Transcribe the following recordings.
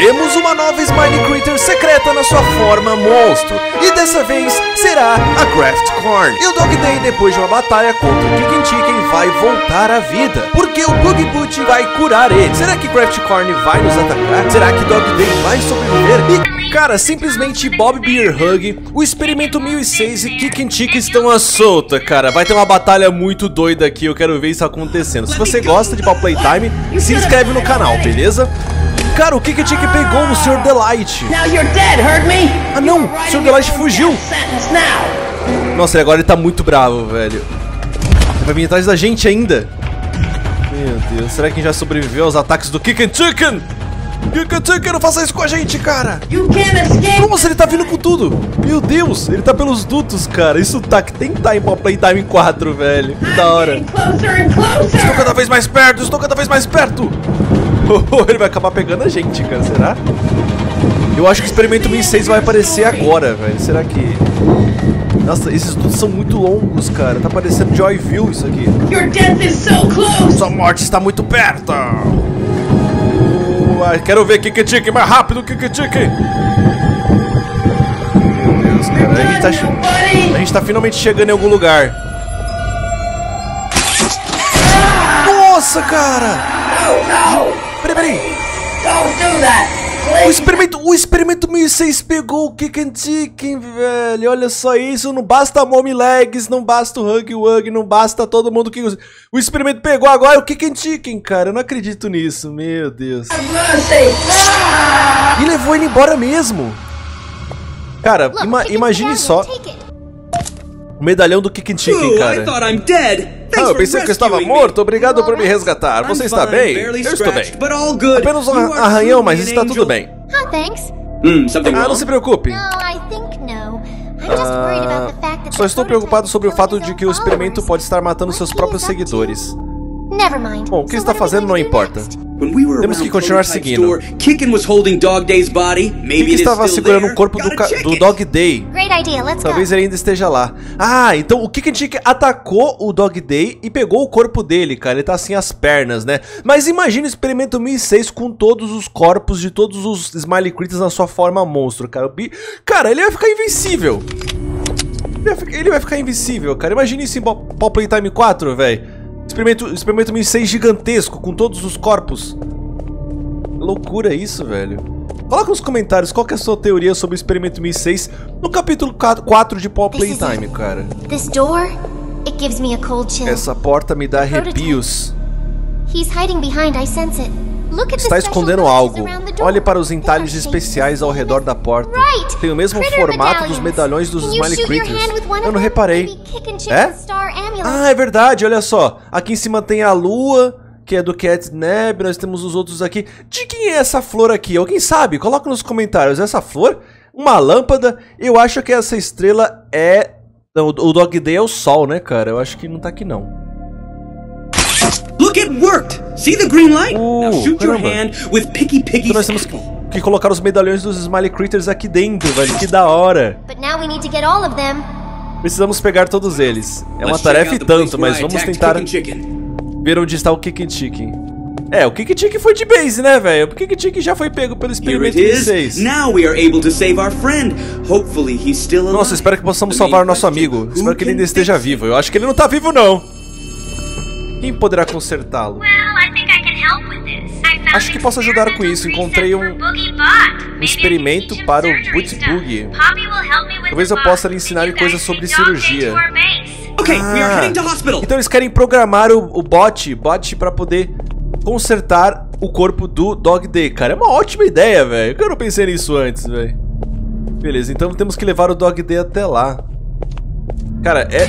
Temos uma nova Smiley Critter secreta na sua forma monstro, e dessa vez será a Craftcorn. E o Dog Day, depois de uma batalha contra o KickinChicken, vai voltar à vida, porque o Bug Boot vai curar ele. Será que Craftcorn vai nos atacar? Será que Dog Day vai sobreviver? E, cara, simplesmente Bobby BearHug, o Experimento 1006 e KickinChicken estão à solta, cara. Vai ter uma batalha muito doida aqui, eu quero ver isso acontecendo. Se você gosta de Poppy Playtime, se inscreve no canal, beleza? Cara, o KickinChicken pegou o Mr. Delight. Ah não, o Mr. Delight fugiu. Nossa, e agora ele tá muito bravo, velho. Ele vai vir atrás da gente ainda. Meu Deus, será que já sobreviveu aos ataques do KickinChicken? KickinChicken, não faça isso com a gente, cara. Nossa, ele tá vindo com tudo. Meu Deus, ele tá pelos dutos, cara. Isso tá que tem time pra Playtime 4, velho. Que da hora. Estou cada vez mais perto, estou cada vez mais perto. Ele vai acabar pegando a gente, cara, será? Eu acho que o Experimento 1006 vai aparecer agora, velho. Será que... Nossa, esses tudo são muito longos, cara. Tá parecendo Joy View isso aqui. Sua morte está muito perto. Quero ver KickinChicken, mais rápido, KickinChicken. Meu Deus, cara. A gente tá finalmente chegando em algum lugar. Nossa, cara. Peraí. Don't do that. O experimento 1006 pegou o KickinChicken, velho. Olha só isso. Não basta a Mommy Legs, não basta o Hug Wug, não basta todo mundo que... O experimento pegou agora o KickinChicken, cara. Eu não acredito nisso, meu Deus. E levou ele embora mesmo. Cara, imagine só. O medalhão do KickinChicken, cara. Eu pensei que eu estava morto, obrigado por me resgatar. Você está bem? Eu estou bem. Apenas um arranhão, mas está tudo bem. Ah, não se preocupe. Só estou preocupado sobre o fato de que o experimento pode estar matando seus próprios seguidores. Bom, o que está fazendo não importa. Temos que continuar seguindo. Kickin estava segurando o corpo do Dog Day. Talvez ele ainda esteja lá. Ah, então o KickinChicken atacou o Dog Day e pegou o corpo dele, cara. Ele tá assim as pernas, né? Mas imagina o Experimento 1006 com todos os corpos de todos os Smiley Critters na sua forma monstro, cara. Cara, ele vai ficar invencível. Ele vai ficar invencível, cara. Imagina isso em Poppy Playtime 4, velho. Experimento 1006 gigantesco, com todos os corpos. Que loucura isso, velho. Coloca nos comentários qual que é a sua teoria sobre o Experimento 1006 no capítulo 4 de Poppy Playtime, cara. Essa porta me dá arrepios. Está escondendo algo. Olhe para os entalhes especiais ao redor da porta. Tem o mesmo formato dos medalhões dos Smiley Critters. Eu não reparei. É? Ah, é verdade, olha só. Aqui em cima tem a lua, que é do Cat Nebb. Nós temos os outros aqui. De quem é essa flor aqui? Alguém sabe? Coloca nos comentários. Essa flor? Uma lâmpada? Eu acho que essa estrela é... Não, o Dog Day é o sol, né, cara? Eu acho que não tá aqui, não. Look, it worked! See the green light? Now shoot your hand with Picky Pig. Então nós temos que colocar os medalhões dos Smiley Critters aqui dentro, velho. Que da hora. Precisamos pegar todos eles. É uma tarefa e tanto, mas vamos tentar ver onde está o KickinChicken. É, o KickinChicken foi de base, né, velho? O KickinChicken já foi pego pelo Experimento 1006. Nossa, espero que possamos salvar o nosso amigo. Espero que ele ainda esteja vivo. Eu acho que ele não tá vivo, não. Quem poderá consertá-lo? Acho que posso ajudar com isso. Encontrei um experimento para o Boogie. Talvez eu possa lhe ensinar coisas sobre cirurgia. Então eles querem programar o bot para poder consertar o corpo do Dog Day, cara. É uma ótima ideia, velho. Eu não pensei nisso antes, velho. Beleza, então temos que levar o Dog Day até lá. Cara, é...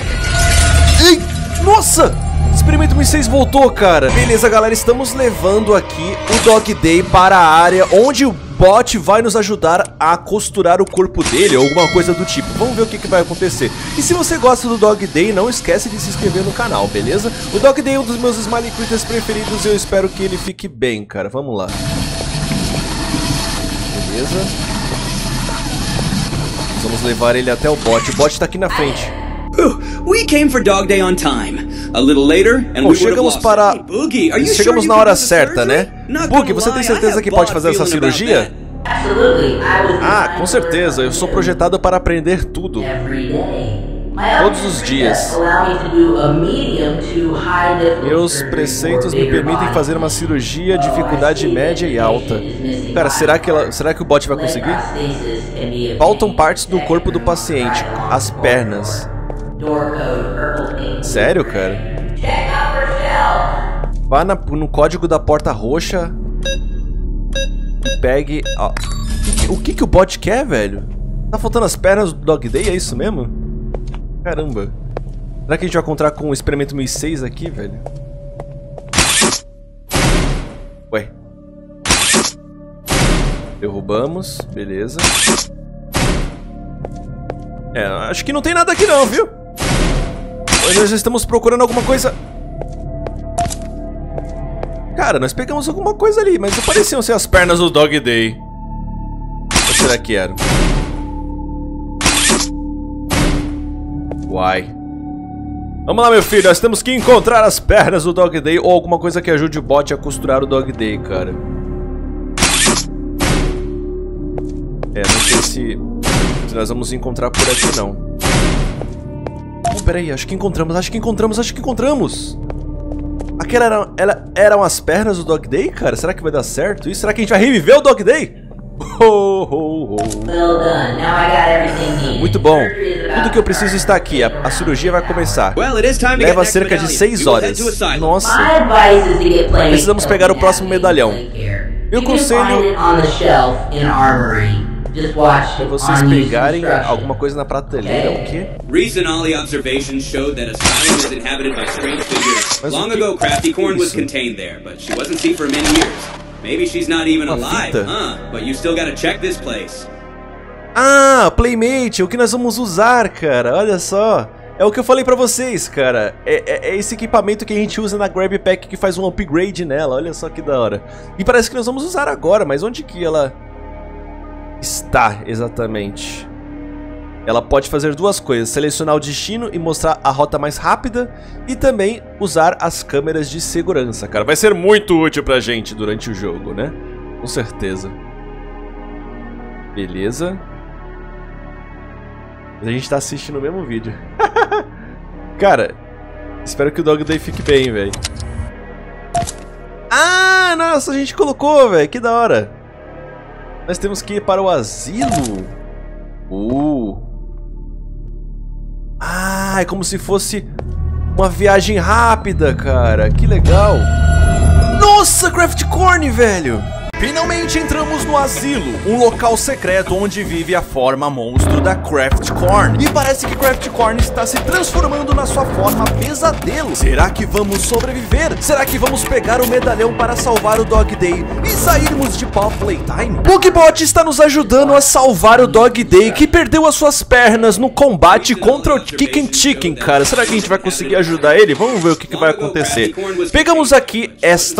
Ei, nossa! Experimento 1006 voltou, cara. Beleza, galera, estamos levando aqui o Dog Day para a área onde o bot vai nos ajudar a costurar o corpo dele ou alguma coisa do tipo. Vamos ver o que vai acontecer. E se você gosta do Dog Day, não esquece de se inscrever no canal, beleza? O Dog Day é um dos meus Smiley Critters preferidos e eu espero que ele fique bem, cara. Vamos lá. Beleza. Vamos levar ele até o bot. O bot tá aqui na frente. Chegamos na hora certa, né? Boogie, você tem certeza que pode fazer essa cirurgia? Ah, com certeza, eu sou projetada para aprender tudo. Todos os dias. Meus preceitos me permitem fazer uma cirurgia de dificuldade média e alta. Pera, será que o bot vai conseguir? Faltam partes do corpo do paciente, as pernas. Sério, cara? Vá no código da porta roxa e pegue... Ó. O que o bot quer, velho? Tá faltando as pernas do Dog Day, é isso mesmo? Caramba. Será que a gente vai encontrar com o Experimento 1006 aqui, velho? Ué. Derrubamos. Beleza. É, acho que não tem nada aqui não, viu? Hoje nós estamos procurando alguma coisa... Cara, nós pegamos alguma coisa ali, mas não pareciam ser as pernas do Dog Day. Ou será que eram? Uai. Vamos lá, meu filho, nós temos que encontrar as pernas do Dog Day ou alguma coisa que ajude o bot a costurar o Dog Day, cara. É, não sei se nós vamos encontrar por aqui, não. Oh, peraí, acho que encontramos. Aquela eram as pernas do Dog Day, cara? Será que vai dar certo isso? Será que a gente vai reviver o Dog Day? Oh, oh, oh. Muito bom. Tudo que eu preciso está aqui. A cirurgia vai começar. Leva cerca de 6 horas. Nossa. Precisamos pegar o próximo medalhão. Meu conselho é vocês pegarem alguma coisa na prateleira. O quê? Maybe she's not even alive, huh? But you still gotta check this place. Ah, PlayMate, o que nós vamos usar, cara? Olha só. É o que eu falei pra vocês, cara. É esse equipamento que a gente usa na GrabPack que faz um upgrade nela. Olha só que da hora. E parece que nós vamos usar agora, mas onde que ela está exatamente? Ela pode fazer duas coisas. Selecionar o destino e mostrar a rota mais rápida. E também usar as câmeras de segurança, cara. Vai ser muito útil pra gente durante o jogo, né? Com certeza. Beleza. A gente tá assistindo o mesmo vídeo. Cara, espero que o Dog Day fique bem, velho. Ah, nossa, a gente colocou, velho. Que da hora. Nós temos que ir para o asilo. Ah, é como se fosse uma viagem rápida, cara. Que legal. Nossa, Craftcorn, velho! Finalmente entramos no asilo, um local secreto onde vive a forma monstro da Craftcorn. E parece que Craftcorn está se transformando na sua forma pesadelo. Será que vamos sobreviver? Será que vamos pegar o medalhão para salvar o Dog Day e sairmos de Poppy Playtime? Bug Boot está nos ajudando a salvar o Dog Day, que perdeu as suas pernas no combate contra o KickinChicken, cara. Será que a gente vai conseguir ajudar ele? Vamos ver o que vai acontecer. Pegamos aqui esse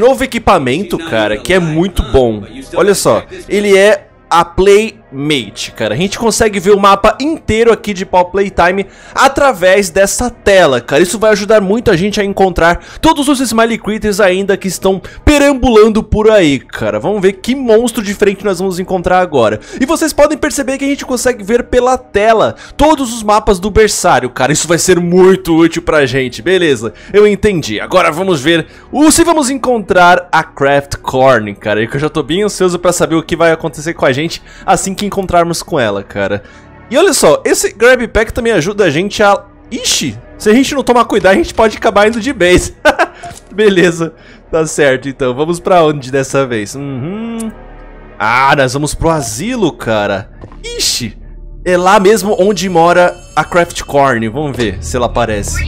novo equipamento, cara, que é muito bom. Olha só, ele é a PlayMate, cara. A gente consegue ver o mapa inteiro aqui de Poppy Playtime através dessa tela, cara. Isso vai ajudar muito a gente a encontrar todos os Smiley Critters ainda que estão perambulando por aí, cara. Vamos ver que monstro diferente nós vamos encontrar agora. E vocês podem perceber que a gente consegue ver pela tela todos os mapas do berçário, cara. Isso vai ser muito útil pra gente, beleza? Eu entendi. Agora vamos ver se vamos encontrar a Craftcorn, cara. Eu já tô bem ansioso pra saber o que vai acontecer com a gente assim que encontrarmos com ela, cara. E olha só, esse grab pack também ajuda a gente a... Ixi, se a gente não tomar cuidado, a gente pode acabar indo de base. Beleza, tá certo, então. Vamos pra onde dessa vez? Ah, nós vamos pro asilo, cara. Ixi, é lá mesmo onde mora a Craftcorn. Vamos ver se ela aparece.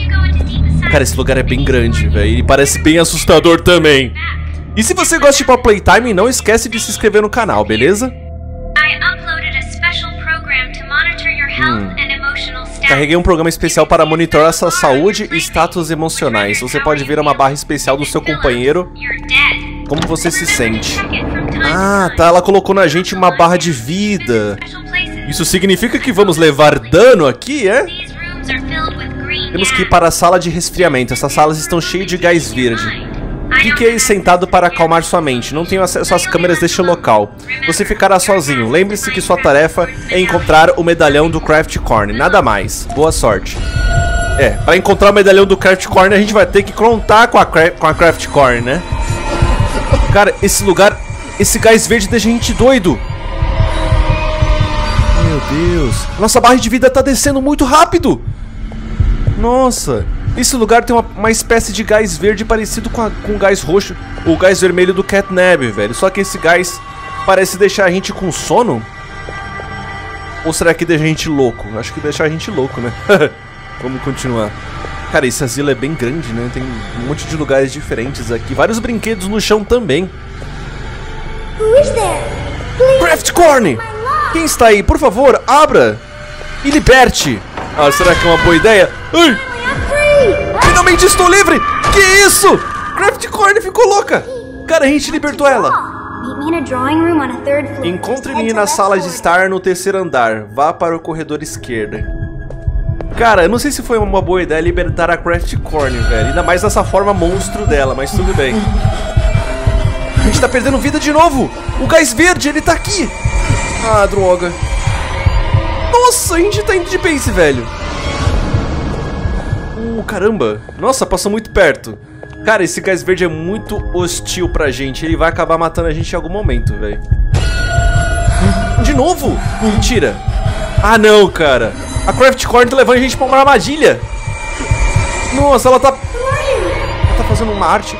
Cara, esse lugar é bem grande, velho. E parece bem assustador também. E se você gosta de Poppy Playtime, não esquece de se inscrever no canal, beleza? Carreguei um programa especial para monitorar sua saúde e status emocionais. Você pode ver uma barra especial do seu companheiro, como você se sente. Ah, tá, ela colocou na gente uma barra de vida. Isso significa que vamos levar dano aqui, é? Temos que ir para a sala de resfriamento. Essas salas estão cheias de gás verde. Fique sentado para acalmar sua mente. Não tenho acesso às câmeras deste local. Você ficará sozinho. Lembre-se que sua tarefa é encontrar o medalhão do Craftcorn. Nada mais. Boa sorte. É, para encontrar o medalhão do Craftcorn, a gente vai ter que contar com a Craftcorn, né? Cara, esse lugar... Esse gás verde deixa a gente doido. Meu Deus. Nossa barra de vida tá descendo muito rápido. Nossa. Esse lugar tem uma espécie de gás verde parecido com o gás roxo, o gás vermelho do Cat Nebb, velho. Só que esse gás parece deixar a gente com sono. Ou será que deixa a gente louco? Acho que deixa a gente louco, né? Vamos continuar. Cara, esse asilo é bem grande, né? Tem um monte de lugares diferentes aqui. Vários brinquedos no chão também. Craftcorn! Quem está aí? Por favor, abra e liberte. Ah, será que é uma boa ideia? Ai! Finalmente estou livre! Que isso? Craftcorn ficou louca! Cara, a gente libertou ela! Encontre-me na sala de estar no terceiro andar. Vá para o corredor esquerdo. Cara, eu não sei se foi uma boa ideia libertar a Craftcorn, velho. Ainda mais nessa forma monstro dela, mas tudo bem. A gente tá perdendo vida de novo! O gás verde, ele tá aqui! Ah, droga. Nossa, a gente tá indo de base, velho. Caramba, nossa, passou muito perto. Cara, esse gás verde é muito hostil pra gente, ele vai acabar matando a gente em algum momento, velho. De novo? Mentira. Ah não, cara. A Craftcorn tá levando a gente pra uma armadilha. Nossa, ela tá fazendo uma arte.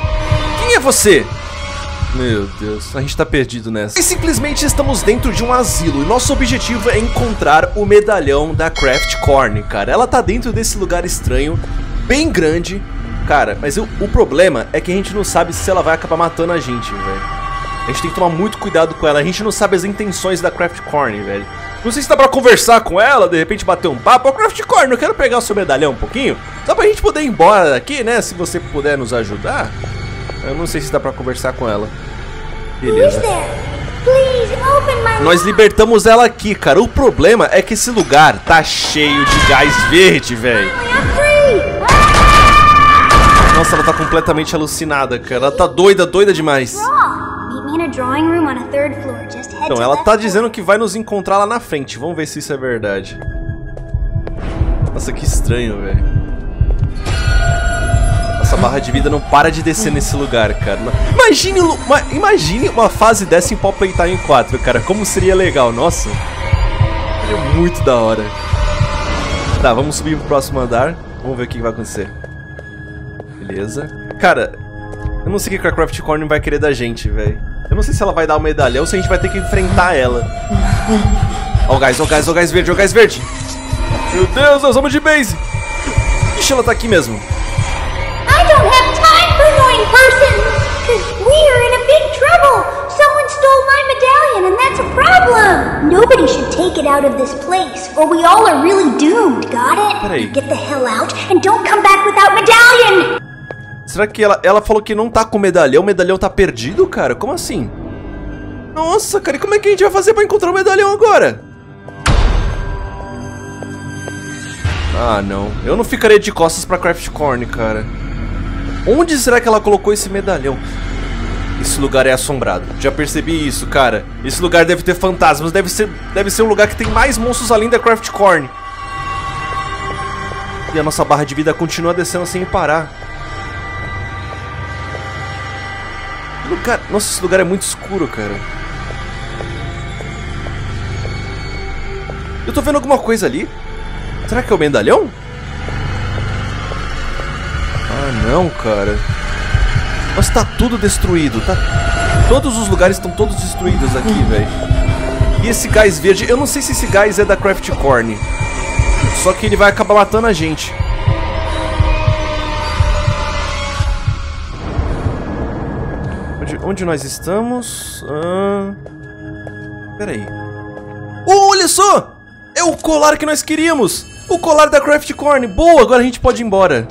Quem é você? Meu Deus, a gente tá perdido nessa. E simplesmente estamos dentro de um asilo. E nosso objetivo é encontrar o medalhão da Craftcorn, cara. Ela tá dentro desse lugar estranho, bem grande. Cara, mas o problema é que a gente não sabe se ela vai acabar matando a gente, velho. A gente tem que tomar muito cuidado com ela. A gente não sabe as intenções da Craftcorn, velho. Não sei se dá pra conversar com ela, de repente bater um papo. Ô, Craftcorn, eu quero pegar o seu medalhão um pouquinho. Só pra gente poder ir embora daqui, né? Se você puder nos ajudar. Eu não sei se dá pra conversar com ela. Beleza. Nós libertamos ela aqui, cara. O problema é que esse lugar tá cheio de gás verde, velho. Nossa, ela tá completamente alucinada, cara. Ela tá doida, doida demais. Então, ela tá dizendo que vai nos encontrar lá na frente. Vamos ver se isso é verdade. Nossa, que estranho, velho. Essa barra de vida não para de descer nesse lugar, cara. Imagine uma fase dessa em Poppy Playtime 4, cara. Como seria legal, nossa. Seria muito da hora. Tá, vamos subir pro próximo andar. Vamos ver o que vai acontecer. Beleza. Cara, eu não sei o que a Craftcorn vai querer da gente, velho. Eu não sei se ela vai dar o medalhão ou se a gente vai ter que enfrentar ela. Ó o gás, ó o gás, ó o gás verde, ó o gás verde. Meu Deus, nós vamos de base. Ixi, ela tá aqui mesmo. Será que ela falou que não tá com medalhão? O medalhão tá perdido, cara? Como assim? Nossa, cara, e como é que a gente vai fazer pra encontrar o medalhão agora? Ah, não. Eu não ficaria de costas pra Craftcorn, cara. Onde será que ela colocou esse medalhão? Esse lugar é assombrado. Já percebi isso, cara. Esse lugar deve ter fantasmas. Deve ser um lugar que tem mais monstros além da Craftcorn. E a nossa barra de vida continua descendo sem parar. Lugar... Nossa, esse lugar é muito escuro, cara. Eu tô vendo alguma coisa ali. Será que é o medalhão? Ah, não, cara. Mas tá tudo destruído, tá? Todos os lugares estão todos destruídos aqui, velho. E esse gás verde, eu não sei se esse gás é da Craftcorn. Só que ele vai acabar matando a gente. Onde nós estamos? Pera aí. Oh, olha só! É o colar que nós queríamos! O colar da Craftcorn! Boa, agora a gente pode ir embora.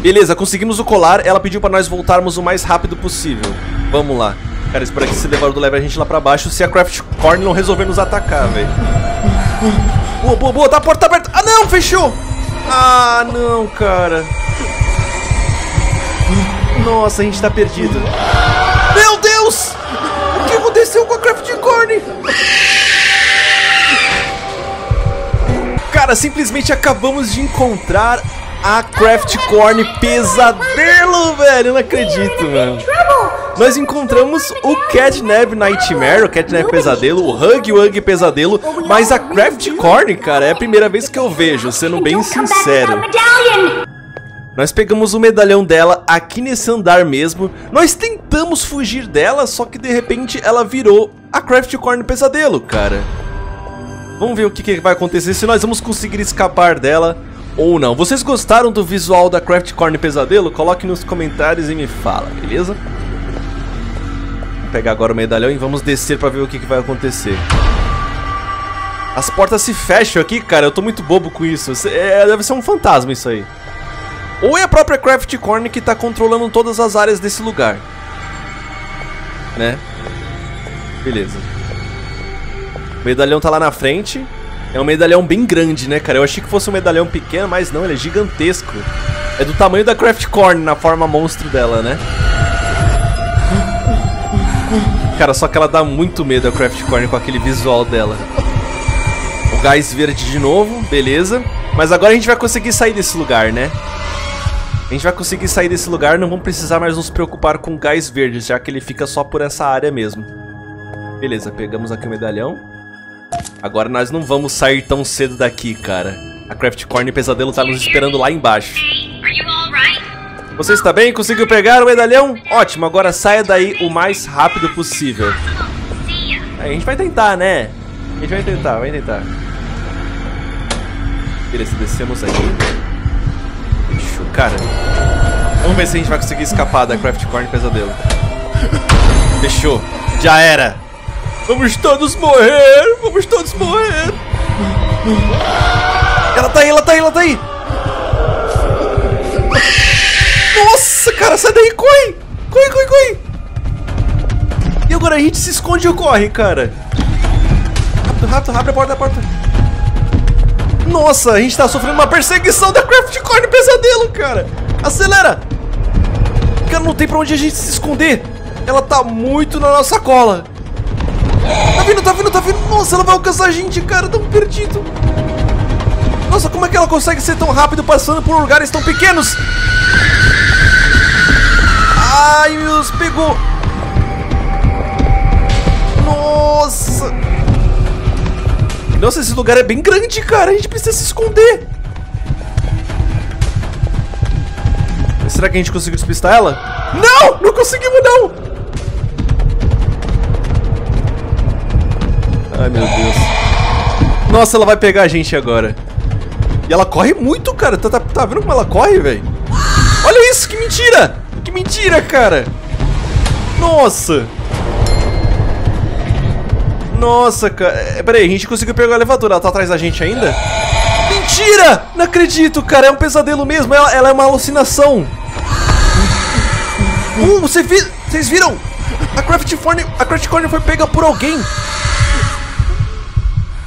Beleza, conseguimos o colar. Ela pediu pra nós voltarmos o mais rápido possível. Vamos lá. Cara, espero que esse devorador leve a gente lá pra baixo se a Craftcorn não resolver nos atacar, velho. Boa, boa, boa, tá a porta aberta. Ah, não, fechou. Ah, não, cara. Nossa, a gente tá perdido. Meu Deus! O que aconteceu com a Craftcorn? Cara, simplesmente acabamos de encontrar a Craftcorn pesadelo, velho. Eu não acredito, mano. Nós encontramos o Cat Nebb Nightmare, o Cat Nebb Pesadelo, o Hug Wug Pesadelo, mas a Craftcorn, cara, é a primeira vez que eu vejo, sendo bem sincero. Nós pegamos o medalhão dela aqui nesse andar mesmo. Nós tentamos fugir dela, só que de repente ela virou a Craftcorn Pesadelo, cara. Vamos ver o que vai acontecer, se nós vamos conseguir escapar dela ou não. Vocês gostaram do visual da Craftcorn Pesadelo? Coloque nos comentários e me fala, beleza? Vou pegar agora o medalhão e vamos descer pra ver o que vai acontecer. As portas se fecham aqui, cara. Eu tô muito bobo com isso. Deve ser um fantasma isso aí. Ou é a própria Craftcorn que tá controlando todas as áreas desse lugar, né? Beleza. O medalhão tá lá na frente. É um medalhão bem grande, né, cara? Eu achei que fosse um medalhão pequeno, mas não, ele é gigantesco. É do tamanho da Craftcorn, na forma monstro dela, né? Cara, só que ela dá muito medo a Craftcorn com aquele visual dela. O gás verde de novo, beleza. Mas agora a gente vai conseguir sair desse lugar, né? A gente vai conseguir sair desse lugar, não vamos precisar mais nos preocupar com o gás verde, já que ele fica só por essa área mesmo. Beleza, pegamos aqui o medalhão. Agora nós não vamos sair tão cedo daqui, cara. A Craftcorn Pesadelo tá nos esperando lá embaixo. Você está bem? Conseguiu pegar o medalhão? Ótimo, agora saia daí o mais rápido possível. A gente vai tentar, né? A gente vai tentar, Beleza, descemos aqui. Cara, vamos ver se a gente vai conseguir escapar da Craftcorn Pesadelo. Fechou, já era. Vamos todos morrer, vamos todos morrer. Ela tá aí, ela tá aí. Nossa, cara, sai daí, corre. Corre. E agora a gente se esconde ou corre, cara? Rápido, abre a porta, Nossa, a gente tá sofrendo uma perseguição da Craftcorn Pesadelo, cara. Acelera. Cara, não tem pra onde a gente se esconder. Ela tá muito na nossa cola. Tá vindo, tá vindo. Nossa, ela vai alcançar a gente, cara. Tão perdido. Nossa, como é que ela consegue ser tão rápido passando por lugares tão pequenos? Ai, meu Deus, pegou. Nossa. Nossa, esse lugar é bem grande, cara. A gente precisa se esconder. Mas será que a gente conseguiu despistar ela? Não! Não conseguimos, não! Ai, meu Deus. Nossa, ela vai pegar a gente agora. E ela corre muito, cara. Tá vendo como ela corre, velho? Olha isso, que mentira! Que mentira, cara! Nossa! Nossa, cara. Peraí, a gente conseguiu pegar o elevador. Ela tá atrás da gente ainda? Mentira! Não acredito, cara. É um pesadelo mesmo. Ela é uma alucinação. Vocês viram? A Craftcorn foi pega por alguém.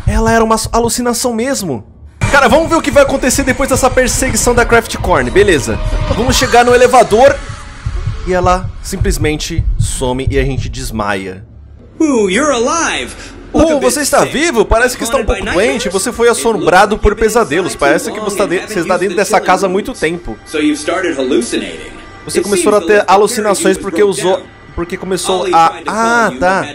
Ela era uma alucinação mesmo. Cara, vamos ver o que vai acontecer depois dessa perseguição da Craftcorn. Beleza. Vamos chegar no elevador. E ela simplesmente some e a gente desmaia. Oh, você está vivo? Parece que está um pouco doente. Você foi assombrado por pesadelos. Parece que você está dentro dessa casa há muito tempo. Você começou a ter alucinações porque usou... Porque começou a... Ah, tá.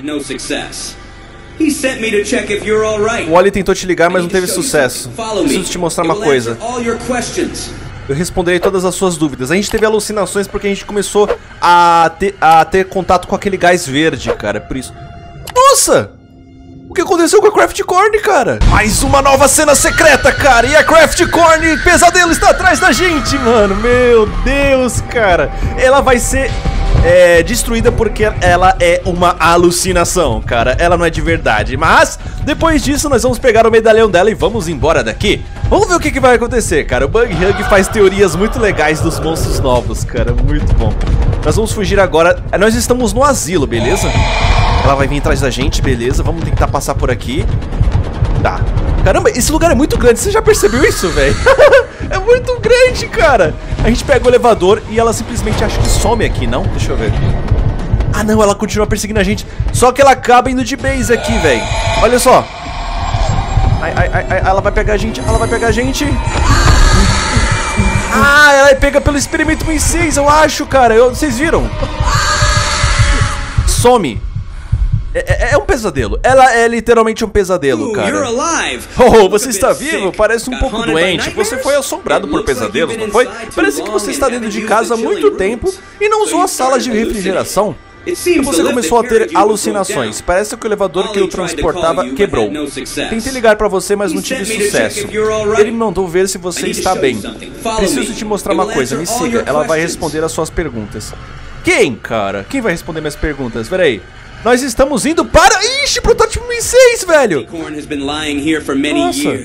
O Ollie tentou te ligar, mas não teve sucesso. Preciso te mostrar uma coisa. Eu responderei todas as suas dúvidas. A gente teve alucinações porque a gente começou a ter contato com aquele gás verde, cara. Por isso... Nossa! O que aconteceu com a Craftcorn, cara? Mais uma nova cena secreta, cara. E a Craftcorn Pesadelo está atrás da gente, mano. Meu Deus, cara. Ela vai ser destruída porque ela é uma alucinação, cara. Ela não é de verdade. Mas depois disso nós vamos pegar o medalhão dela e vamos embora daqui. Vamos ver o que, vai acontecer, cara. O BearHug faz teorias muito legais dos monstros novos, cara. Muito bom. Nós vamos fugir agora. Nós estamos no asilo, beleza? Ela vai vir atrás da gente, beleza. Vamos tentar passar por aqui. Tá. Caramba, esse lugar é muito grande. Você já percebeu isso, velho? É muito grande, cara. A gente pega o elevador e ela simplesmente acha que some aqui, não? Deixa eu ver. Ah, não, ela continua perseguindo a gente. Só que ela acaba indo de base aqui, velho. Olha só. Ai, ai, ai, ai, ela vai pegar a gente. Ela vai pegar a gente. Ah, ela é pega pelo Experimento 1006, eu acho, cara. Vocês viram? Some. É um pesadelo. Ela é literalmente um pesadelo, cara. Oh, você está vivo? Parece um pouco doente. Você foi assombrado por pesadelos, não foi? Parece que você está dentro de casa há muito tempo e não usou as salas de refrigeração. E você começou a ter alucinações. Parece que o elevador que eu transportava quebrou. Tentei ligar pra você, mas não tive sucesso. Ele me mandou ver se você está bem. Preciso te mostrar uma coisa, me siga. Ela vai responder as suas perguntas. Quem, cara? Quem vai responder minhas perguntas? Pera aí. Nós estamos indo para... Ixi, protótipo 1006, velho! Nossa.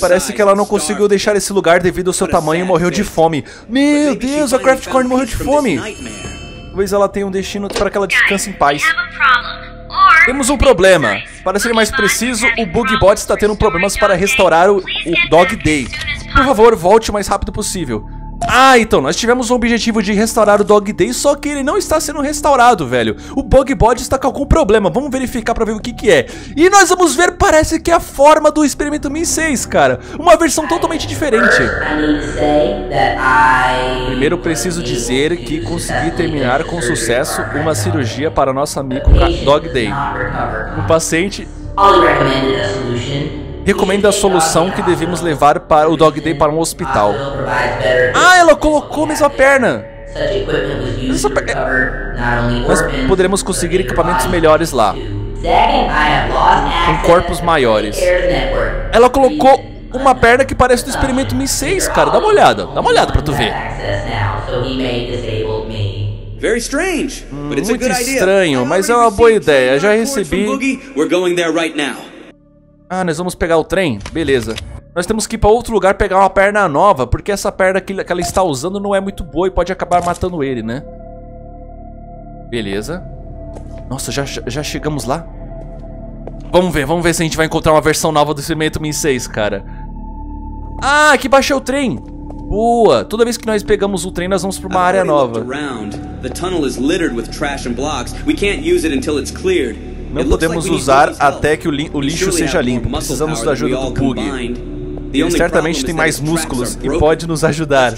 Parece que ela não conseguiu deixar esse lugar devido ao seu tamanho e morreu de fome. Meu Deus, a Craftcorn morreu de fome! Talvez ela tenha um destino para que ela descanse em paz. Temos um problema. Para ser mais preciso, o Boogie Bot está tendo problemas para restaurar o Dog Day. Por favor, volte o mais rápido possível. Ah, então, nós tivemos o objetivo de restaurar o Dog Day, só que ele não está sendo restaurado, velho. O Bug Boot está com algum problema, vamos verificar pra ver o que que é. E nós vamos ver, parece que é a forma do Experimento 1006, cara. Uma versão totalmente diferente. Primeiro, preciso dizer que consegui terminar com sucesso uma cirurgia para nosso amigo Dog Day. O paciente... recomenda a solução que devemos levar para o Dog Day para um hospital. Ah, ela colocou a mesma perna. Nós poderemos conseguir equipamentos melhores lá. Com corpos maiores. Ela colocou uma perna que parece do Experimento 1006, cara. Dá uma olhada. Dá uma olhada pra tu ver. Muito estranho, mas é uma boa ideia. Já recebi... Ah, nós vamos pegar o trem? Beleza. Nós temos que ir pra outro lugar pegar uma perna nova, porque essa perna que ela está usando não é muito boa e pode acabar matando ele, né? Beleza. Nossa, já chegamos lá? Vamos ver se a gente vai encontrar uma versão nova do Experimento 1006, cara. Ah, aqui baixou o trem. Boa. Toda vez que nós pegamos o trem, nós vamos pra uma área nova. Não podemos usar até que o lixo seja limpo. Precisamos da ajuda do Pug. Ele certamente tem mais músculos e pode nos ajudar.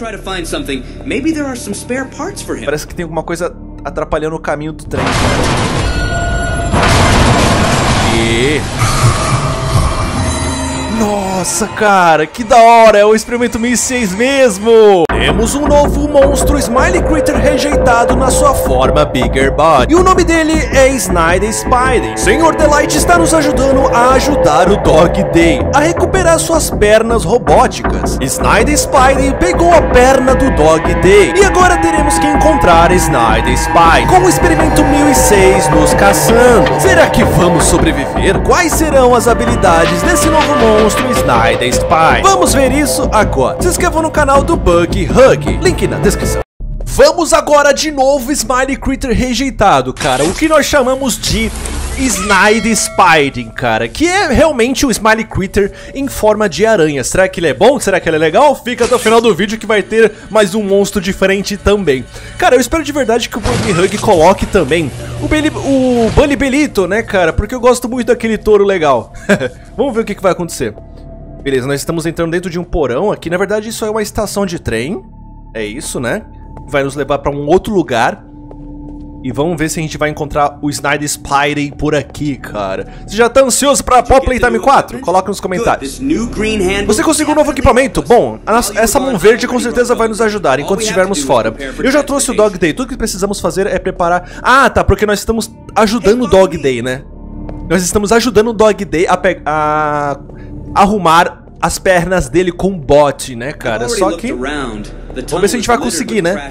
Parece que tem alguma coisa atrapalhando o caminho do trem. E... nossa, cara, que da hora! É o Experimento 1006 mesmo! Temos um novo monstro Smiley Critter rejeitado na sua forma Bigger Body. E o nome dele é Snide Spidey. Mr. Delight está nos ajudando a ajudar o Dog Day a recuperar suas pernas robóticas. Snide Spidey pegou a perna do Dog Day. E agora teremos que encontrar Snide Spidey com o Experimento 1006 nos caçando. Será que vamos sobreviver? Quais serão as habilidades desse novo monstro? Snide Spidey. Vamos ver isso agora. Se inscrevam no canal do Bug Hug. Link na descrição. Vamos agora de novo Smiley Critter rejeitado, cara. O que nós chamamos de Snide Spidey, cara. Que é realmente o Smiley Critter em forma de aranha. Será que ele é bom? Será que ele é legal? Fica até o final do vídeo que vai ter mais um monstro diferente também. Cara, eu espero de verdade que o Bug Hug coloque também o Bunny Belito, né, cara? Porque eu gosto muito daquele touro legal. Vamos ver o que, vai acontecer. Beleza, nós estamos entrando dentro de um porão aqui. Na verdade, isso é uma estação de trem. É isso, né? Vai nos levar pra um outro lugar. E vamos ver se a gente vai encontrar o Snide Spidey por aqui, cara. Você já tá ansioso pra Pop Playtime 4? Coloca nos comentários. Você conseguiu um novo equipamento? Bom, essa mão verde com certeza vai nos ajudar enquanto estivermos fora. Eu já trouxe o Dog Day. Tudo que precisamos fazer é preparar... Ah, tá, porque nós estamos ajudando o Dog Day, né? Nós estamos ajudando o Dog Day a arrumar as pernas dele com bote, né, cara? Só que... vamos ver se a gente vai conseguir, né?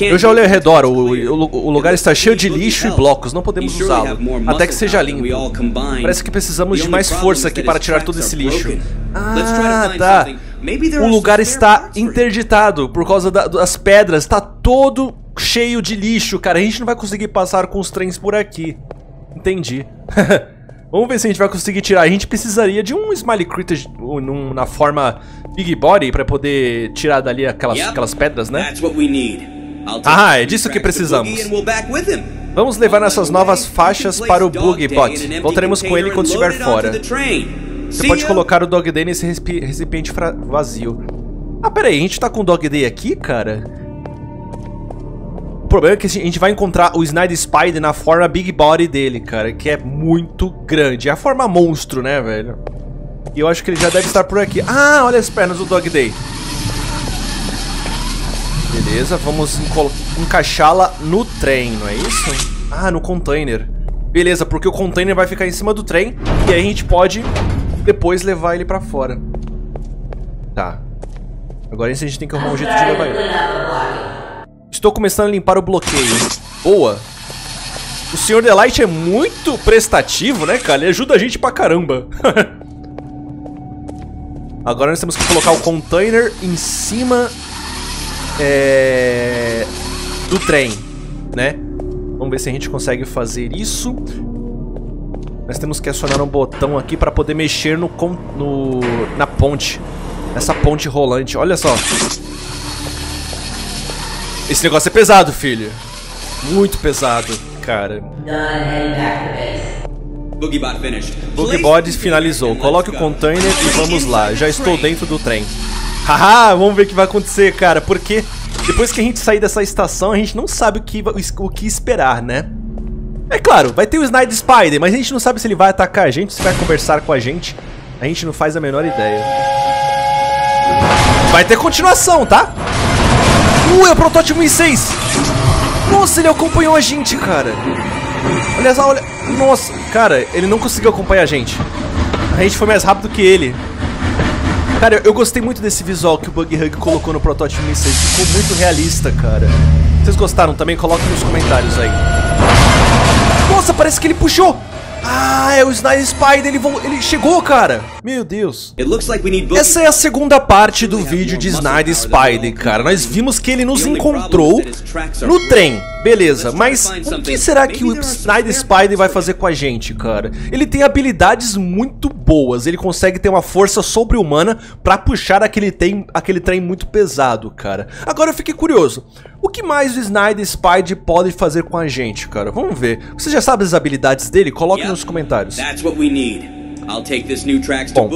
Eu já olhei ao redor, o lugar está cheio de lixo e blocos, não podemos usá-lo, até que seja limpo. Parece que precisamos de mais força aqui para tirar todo esse lixo. Ah, tá. O lugar está interditado por causa das pedras, está todo cheio de lixo, cara. A gente não vai conseguir passar com os trens por aqui. Entendi. Vamos ver se a gente vai conseguir tirar. A gente precisaria de um Smiley Critter na forma Big Body pra poder tirar dali aquelas pedras, né? Ah, é disso que precisamos. Vamos levar nossas novas faixas para o Boogie Bot. Voltaremos com ele quando estiver fora. Você pode colocar o Dog Day nesse recipiente vazio. Ah, peraí, a gente tá com o Dog Day aqui, cara? O problema é que a gente vai encontrar o Snide Spidey na forma Big Body dele, cara, que é muito grande. É a forma monstro, né, velho? E eu acho que ele já deve estar por aqui. Ah, olha as pernas do Dog Day. Beleza, vamos encaixá-la no trem, não é isso? Ah, no container. Beleza, porque o container vai ficar em cima do trem e aí a gente pode depois levar ele pra fora. Tá. Agora a gente tem que arrumar um jeito de levar ele. Estou começando a limpar o bloqueio. Boa. O Sr. Delight é muito prestativo, né, cara? Ele ajuda a gente pra caramba. Agora nós temos que colocar o container em cima do trem, né? Vamos ver se a gente consegue fazer isso. Nós temos que acionar um botão aqui pra poder mexer na ponte. Nessa ponte rolante, olha só. Esse negócio é pesado, filho. Muito pesado, cara. Bug Bot finalizou. Coloque o container e vamos lá. Já estou dentro do trem. Haha, vamos ver o que vai acontecer, cara. Porque depois que a gente sair dessa estação, a gente não sabe o que esperar, né? É claro, vai ter o Snide Spidey, mas a gente não sabe se ele vai atacar a gente, se vai conversar com a gente. A gente não faz a menor ideia. Vai ter continuação, tá? É o protótipo 1006. Nossa, ele acompanhou a gente, cara. Olha só, olha. Nossa, cara, ele não conseguiu acompanhar a gente. A gente foi mais rápido que ele. Cara, eu gostei muito desse visual que o Bug Hug colocou no protótipo 1006. Ficou muito realista, cara. Vocês gostaram também? Coloquem nos comentários aí. Nossa, parece que ele puxou. Ah, é o Snide Spidey, ele chegou, cara. Meu Deus. Essa é a segunda parte do vídeo de Snide Spidey, cara. Nós vimos que ele nos encontrou no trem. Beleza, mas o que será que o Snide Spidey vai fazer com a gente, cara? Ele tem habilidades muito boas. Ele consegue ter uma força sobre-humana pra puxar aquele trem muito pesado, cara. Agora eu fiquei curioso. O que mais o Snide Spidey pode fazer com a gente, cara? Vamos ver. Você já sabe as habilidades dele? Coloque nos comentários. Bom,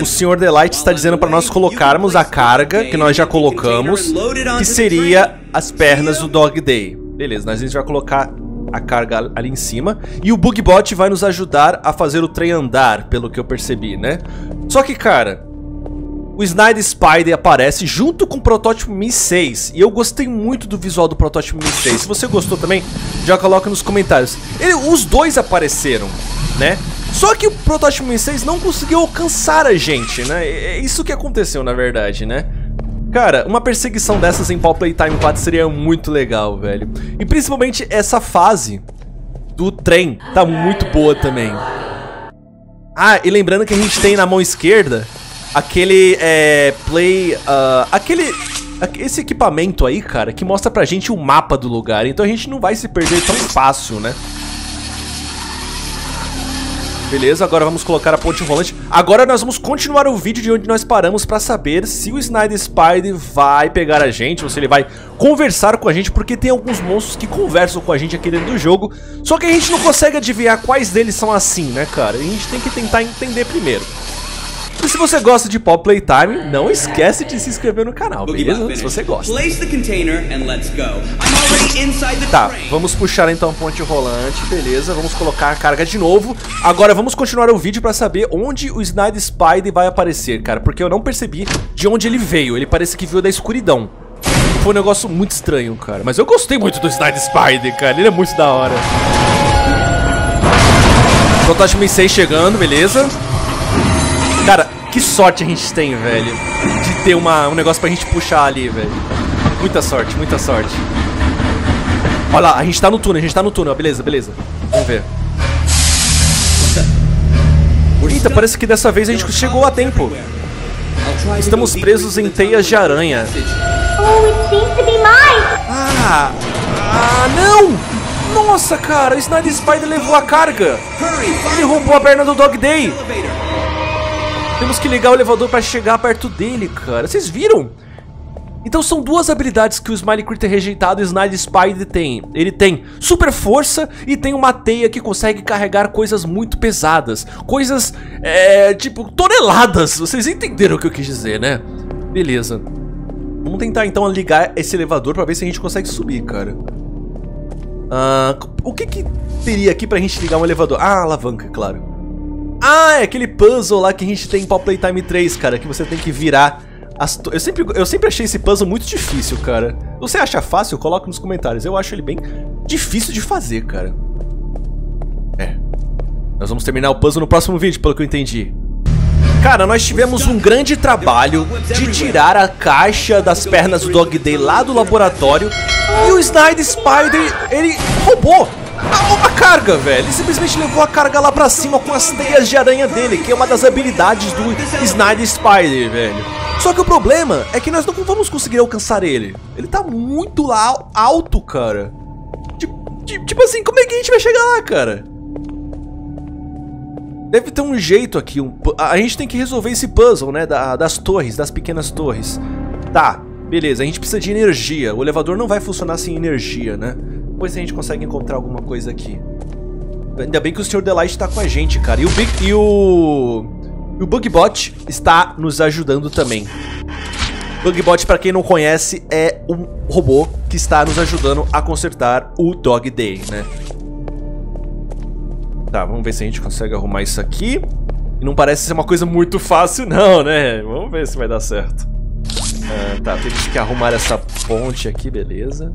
o Sr. Delight está dizendo para nós colocarmos a carga que nós já colocamos, que seria as pernas do Dog Day. Beleza, nós a gente vai colocar a carga ali em cima. E o Bug Bot vai nos ajudar a fazer o trem andar, pelo que eu percebi, né? Só que, cara... o Snide Spidey aparece junto com o protótipo 1006. E eu gostei muito do visual do protótipo 1006. Se você gostou também, já coloca nos comentários. Os dois apareceram, né? Só que o protótipo 1006 não conseguiu alcançar a gente, né? É isso que aconteceu, na verdade, né? Cara, uma perseguição dessas em Poppy Playtime 4 seria muito legal, velho. E principalmente essa fase do trem tá muito boa também. Ah, e lembrando que a gente tem na mão esquerda... esse equipamento aí, cara, que mostra pra gente o mapa do lugar. Então a gente não vai se perder tão fácil, né? Beleza, agora vamos colocar a ponte rolante. Agora nós vamos continuar o vídeo de onde nós paramos pra saber se o Snide Spidey vai pegar a gente ou se ele vai conversar com a gente, porque tem alguns monstros que conversam com a gente aqui dentro do jogo. Só que a gente não consegue adivinhar quais deles são assim, né, cara? A gente tem que tentar entender primeiro. E se você gosta de Poppy Playtime, não esquece de se inscrever no canal, beleza? Se você gosta. Tá, vamos puxar então a ponte rolante, beleza? Vamos colocar a carga de novo. Agora vamos continuar o vídeo pra saber onde o Snide Spidey vai aparecer, cara. Porque eu não percebi de onde ele veio. Ele parece que veio da escuridão. Foi um negócio muito estranho, cara. Mas eu gostei muito do Snide Spidey, cara. Ele é muito da hora. Protótipo 1006 chegando, beleza? Cara... Que sorte a gente tem, velho, de ter um negócio pra gente puxar ali, velho. Muita sorte, muita sorte. Olha lá, a gente tá no túnel, beleza, beleza. Vamos ver. Eita, parece que dessa vez a gente chegou a tempo. Estamos presos em teias de aranha. Ah, não! Nossa, cara, o Snide Spidey levou a carga. Ele roubou a perna do Dog Day. Temos que ligar o elevador pra chegar perto dele, cara. Vocês viram? Então são duas habilidades que o Smiley Critter rejeitado e o Snide Spidey tem. Ele tem super força e tem uma teia que consegue carregar coisas muito pesadas. Coisas, tipo, toneladas. Vocês entenderam o que eu quis dizer, né? Beleza. Vamos tentar, então, ligar esse elevador pra ver se a gente consegue subir, cara. O que que teria aqui pra gente ligar um elevador? Ah, alavanca, claro. Ah, é aquele puzzle lá que a gente tem em Poppy Playtime 3, cara, que você tem que virar... Eu sempre achei esse puzzle muito difícil, cara. Você acha fácil? Coloca nos comentários. Eu acho ele bem difícil de fazer, cara. É. Nós vamos terminar o puzzle no próximo vídeo, pelo que eu entendi. Cara, nós tivemos um grande trabalho de tirar a caixa das pernas do Dog Day lá do laboratório. E o Snide Spidey, ele roubou uma carga, velho. Ele simplesmente levou a carga lá pra cima com as teias de aranha dele, que é uma das habilidades do Snide Spidey, velho. Só que o problema é que nós não vamos conseguir alcançar ele. Ele tá muito lá alto, cara. Tipo assim, como é que a gente vai chegar lá, cara? Deve ter um jeito aqui. A gente tem que resolver esse puzzle, né? Das torres, das pequenas torres. Tá, beleza. A gente precisa de energia. O elevador não vai funcionar sem energia, né? Depois a gente consegue encontrar alguma coisa aqui. Ainda bem que o Sr. Delight tá com a gente, cara. E o Bug Bot está nos ajudando também. Bug Bot, pra quem não conhece, é um robô que está nos ajudando a consertar o Dog Day, né? Tá, vamos ver se a gente consegue arrumar isso aqui. E não parece ser uma coisa muito fácil não, né? Vamos ver se vai dar certo. Tá, temos que arrumar essa ponte aqui, beleza.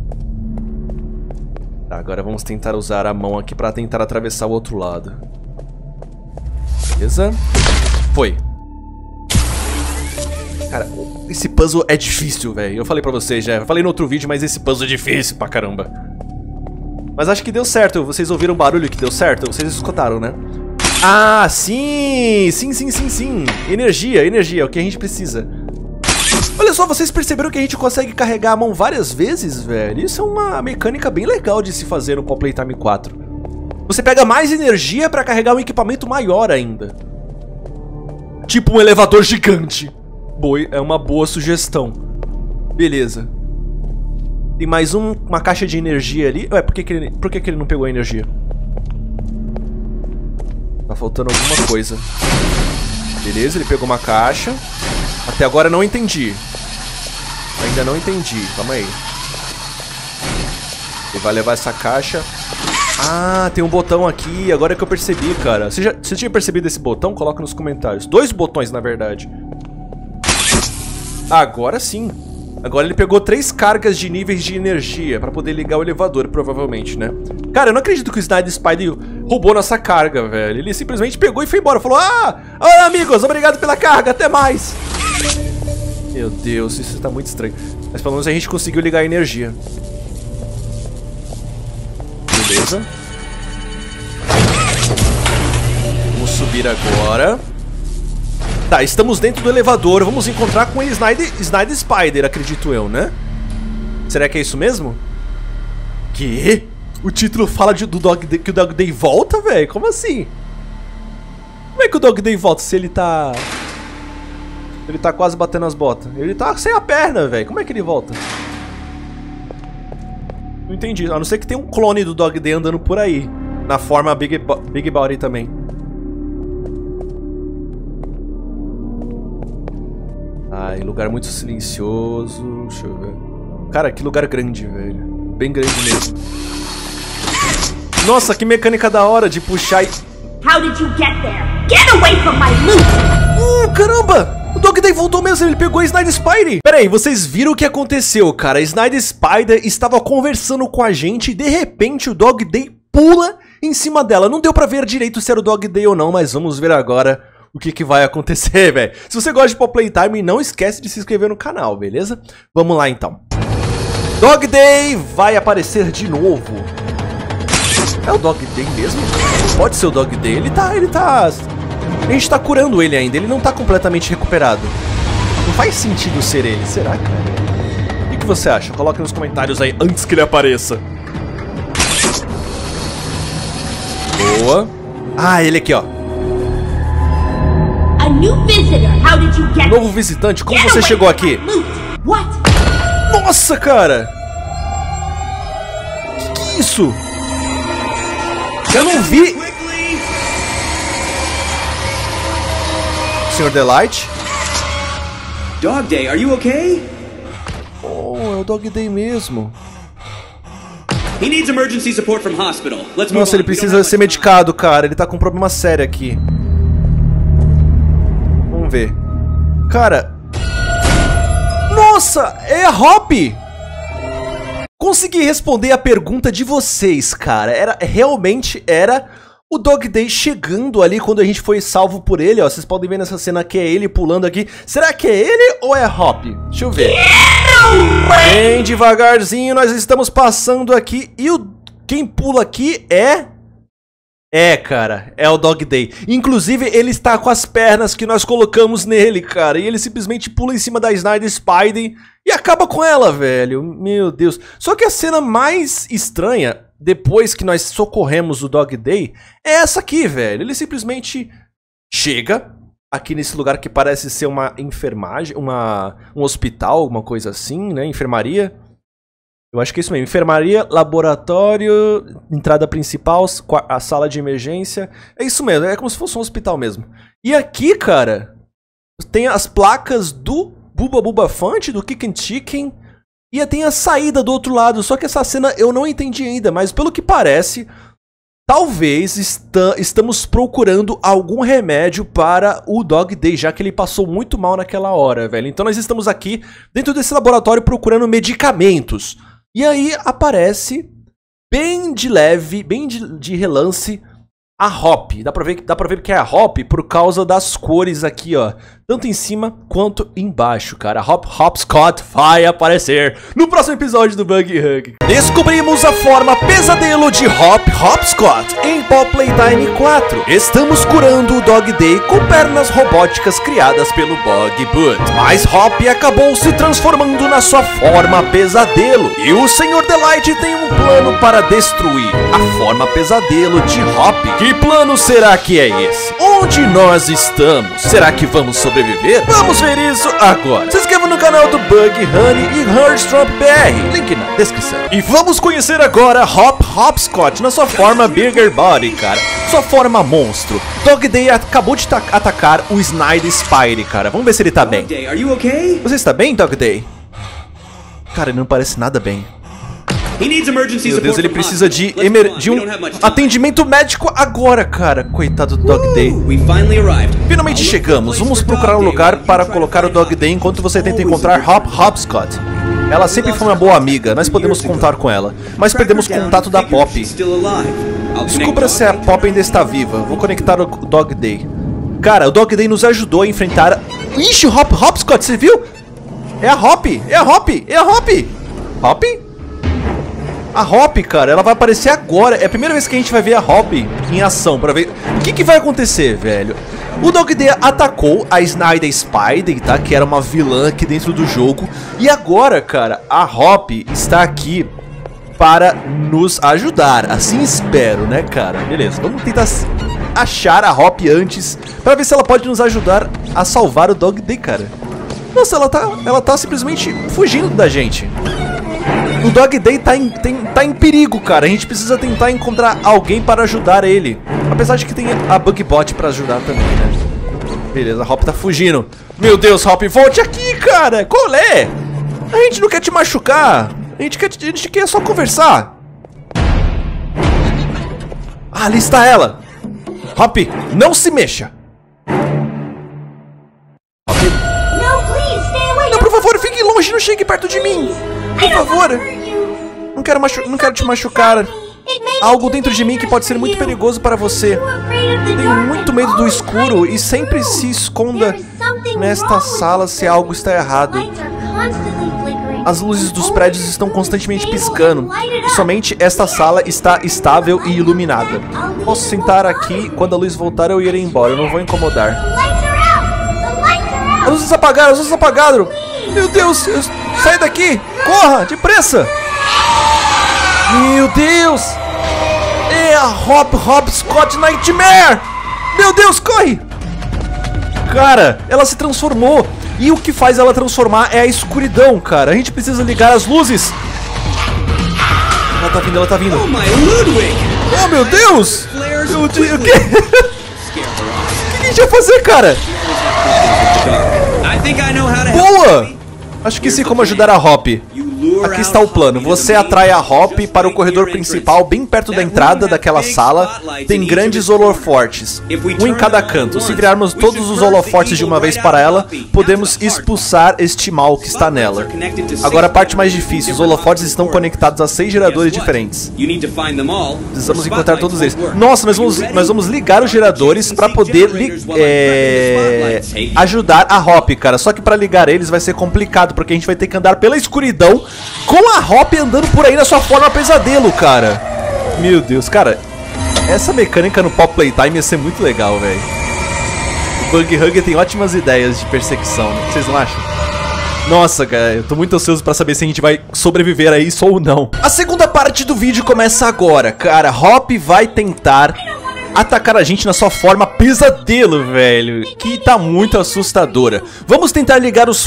Tá, agora vamos tentar usar a mão aqui pra tentar atravessar o outro lado. Beleza. Foi. Cara, esse puzzle é difícil, velho. Eu falei pra vocês já, eu falei no outro vídeo, mas esse puzzle é difícil pra caramba. Mas acho que deu certo, vocês ouviram o barulho que deu certo? Vocês escutaram, né? Ah, sim! Sim. Energia, é o que a gente precisa. Olha só, vocês perceberam que a gente consegue carregar a mão várias vezes, velho? Isso é uma mecânica bem legal de se fazer no Poppy Playtime 4. Você pega mais energia pra carregar um equipamento maior ainda. Tipo um elevador gigante. Boi, é uma boa sugestão. Beleza. Tem mais uma caixa de energia ali. Ué, por que ele não pegou a energia? Tá faltando alguma coisa. Beleza, ele pegou uma caixa. Até agora não entendi. Ainda não entendi, calma aí. Ele vai levar essa caixa. Ah, tem um botão aqui, agora é que eu percebi, cara. Você tinha percebido esse botão? Coloca nos comentários. Dois botões, na verdade. Agora sim. Agora ele pegou 3 cargas de níveis de energia pra poder ligar o elevador, provavelmente, né? Cara, eu não acredito que o Snide Spidey roubou nossa carga, velho. Ele simplesmente pegou e foi embora. Falou, olá, amigos, obrigado pela carga, até mais. Meu Deus, isso tá muito estranho. Mas pelo menos a gente conseguiu ligar a energia. Beleza. Vamos subir agora. Tá, estamos dentro do elevador. Vamos encontrar com o Snide Spidey, acredito eu, né? Será que é isso mesmo? Que? O título fala que o Dog Day volta, velho? Como assim? Como é que o Dog Day volta se ele tá... Ele tá quase batendo as botas. Ele tá sem a perna, velho. Como é que ele volta? Não entendi, a não ser que tem um clone do Dog Day andando por aí. Na forma Big Body também. Ai, lugar muito silencioso. Deixa eu ver. Cara, que lugar grande, velho. Bem grande mesmo. Nossa, que mecânica da hora de puxar e... How did you get there? Get away from my loot! Caramba! O Dog Day voltou mesmo, ele pegou a Snide Spidey. Pera aí, vocês viram o que aconteceu, cara. A Snide Spidey estava conversando com a gente e de repente o Dog Day pula em cima dela. Não deu pra ver direito se era o Dog Day ou não, mas vamos ver agora o que que vai acontecer, velho. Se você gosta de Pop Playtime, não esquece de se inscrever no canal, beleza? Vamos lá, então. Dog Day vai aparecer de novo. É o Dog Day mesmo? Pode ser o Dog Day. Ele tá... A gente tá curando ele ainda. Ele não tá completamente recuperado. Não faz sentido ser ele. Será, cara? O que você acha? Coloque nos comentários aí antes que ele apareça. Boa. Ah, ele aqui, ó. Novo visitante, como você chegou aqui? Nossa, cara! Que é isso? Eu não vi! Mr. Delight? Dog Day, are you okay? Oh, é o Dog Day mesmo. He needs emergency support from hospital. Let's Nossa, ele precisa ser medicado, cara. Ele tá com um problema sério aqui. Vamos ver. Cara. Nossa, é a Hop! Consegui responder a pergunta de vocês, cara. Realmente era o Dog Day chegando ali quando a gente foi salvo por ele, ó. Vocês podem ver nessa cena que é ele pulando aqui. Será que é ele ou é a Hop? Deixa eu ver. Bem devagarzinho, nós estamos passando aqui. E quem pula aqui é... É, cara, é o Dog Day. Inclusive, ele está com as pernas que nós colocamos nele, cara. E ele simplesmente pula em cima da Snide Spidey e acaba com ela, velho. Meu Deus. Só que a cena mais estranha, depois que nós socorremos o Dog Day, é essa aqui, velho. Ele simplesmente chega aqui nesse lugar que parece ser uma enfermagem, um hospital, alguma coisa assim, né? Enfermaria. Eu acho que é isso mesmo. Enfermaria, laboratório, entrada principal, a sala de emergência. É isso mesmo, é como se fosse um hospital mesmo. E aqui, cara, tem as placas do Buba Bubafante, do KickinChicken. E tem a saída do outro lado, só que essa cena eu não entendi ainda. Mas pelo que parece, talvez estamos procurando algum remédio para o Dog Day, já que ele passou muito mal naquela hora, velho. Então nós estamos aqui dentro desse laboratório procurando medicamentos. E aí aparece, bem de leve, bem de relance, a Hop. Dá pra ver que é a Hop por causa das cores aqui, ó. Tanto em cima quanto embaixo, cara. A Hop Hopscotch vai aparecer no próximo episódio do Bug Hug. Descobrimos a forma pesadelo de Hop Hopscotch em Pop Playtime 4. Estamos curando o Dog Day com pernas robóticas criadas pelo Bug Boot. Mas Hop acabou se transformando na sua forma pesadelo. E o Sr. Delight tem um plano para destruir a forma pesadelo de Hop. Que plano será que é esse? Onde nós estamos? Será que vamos sobreviver? Vamos ver isso agora. Se inscreva no canal do Bug Honey e Herstrump BR, link na descrição. E vamos conhecer agora Hop Hopscotch na sua forma Bigger Body, cara. Sua forma monstro. Dog Day acabou de atacar o Snide Spidey, cara. Vamos ver se ele tá bem. Você está bem, Dog Day? Cara, ele não parece nada bem. Meu Deus, ele precisa de um atendimento médico agora, cara. Coitado do Dog Day. Finalmente chegamos. Vamos procurar um lugar para colocar o Dog Day enquanto você tenta encontrar Hop Hopscotch. Ela sempre foi uma boa amiga, nós podemos contar com ela. Mas perdemos contato da Poppy. Descubra se a Poppy ainda está viva. Vou conectar o Dog Day. Cara, o Dog Day nos ajudou a enfrentar... Ixi, Hop Hopscotch, você viu? É a Hop, é a Hop, é a Hop. Hop? A Hop, cara, ela vai aparecer agora. É a primeira vez que a gente vai ver a Hop em ação, pra ver o que que vai acontecer, velho. O Dog Day atacou a Snide Spidey, tá? Que era uma vilã aqui dentro do jogo. E agora, cara, a Hop está aqui para nos ajudar. Assim espero, né, cara? Beleza, vamos tentar achar a Hop antes, pra ver se ela pode nos ajudar a salvar o Dog Day, cara. Nossa, ela tá simplesmente fugindo da gente. O Dog Day tá em perigo, cara. A gente precisa tentar encontrar alguém para ajudar ele. Apesar de que tem a Bug Bot para ajudar também, né? Beleza, a Hop tá fugindo. Meu Deus, Hop, volte aqui, cara. Qual é? A gente não quer te machucar. A gente quer só conversar. Ah, ali está ela. Hop, não se mexa. Hop. Não, por favor, fique longe, não chegue perto de mim. Por favor, não quero te machucar. algo dentro de mim que pode ser muito perigoso para você. Tenho muito medo do escuro e sempre se esconda nesta sala se algo está errado. As luzes dos prédios estão constantemente piscando. Somente esta sala está estável e iluminada. Posso sentar aqui, quando a luz voltar eu irei embora, eu não vou incomodar. As luzes apagaram, as luzes apagaram! Meu Deus, sai daqui! Corra, depressa! Meu Deus! É a Hop Hopscotch Nightmare! Meu Deus, corre! Cara, ela se transformou! E o que faz ela transformar é a escuridão, cara. A gente precisa ligar as luzes. Ela tá vindo, ela tá vindo. Oh, meu Deus! O que a gente vai fazer, cara? Boa! Acho que sei como ajudar a Hop. Aqui está o plano. Você atrai a Hop para o corredor principal, bem perto da entrada daquela sala. Tem grandes holofortes, um em cada canto. Se virarmos todos os holofortes de uma vez para ela, podemos expulsar este mal que está nela. Agora a parte mais difícil. Os holofortes estão conectados a 6 geradores diferentes. Precisamos encontrar todos eles. Nossa, nós vamos ligar os geradores para poder ajudar a Hop, cara. Só que para ligar eles vai ser complicado, porque a gente vai ter que andar pela escuridão com a Hop andando por aí na sua forma pesadelo, cara. Meu Deus, cara, essa mecânica no Pop Playtime ia ser muito legal, velho. O Bug Hug tem ótimas ideias de perseguição, né? Vocês não acham? Nossa, cara, eu tô muito ansioso pra saber se a gente vai sobreviver a isso ou não. A segunda parte do vídeo começa agora, cara. Hop vai tentar atacar a gente na sua forma pesadelo, velho, que tá muito assustadora. Vamos tentar ligar os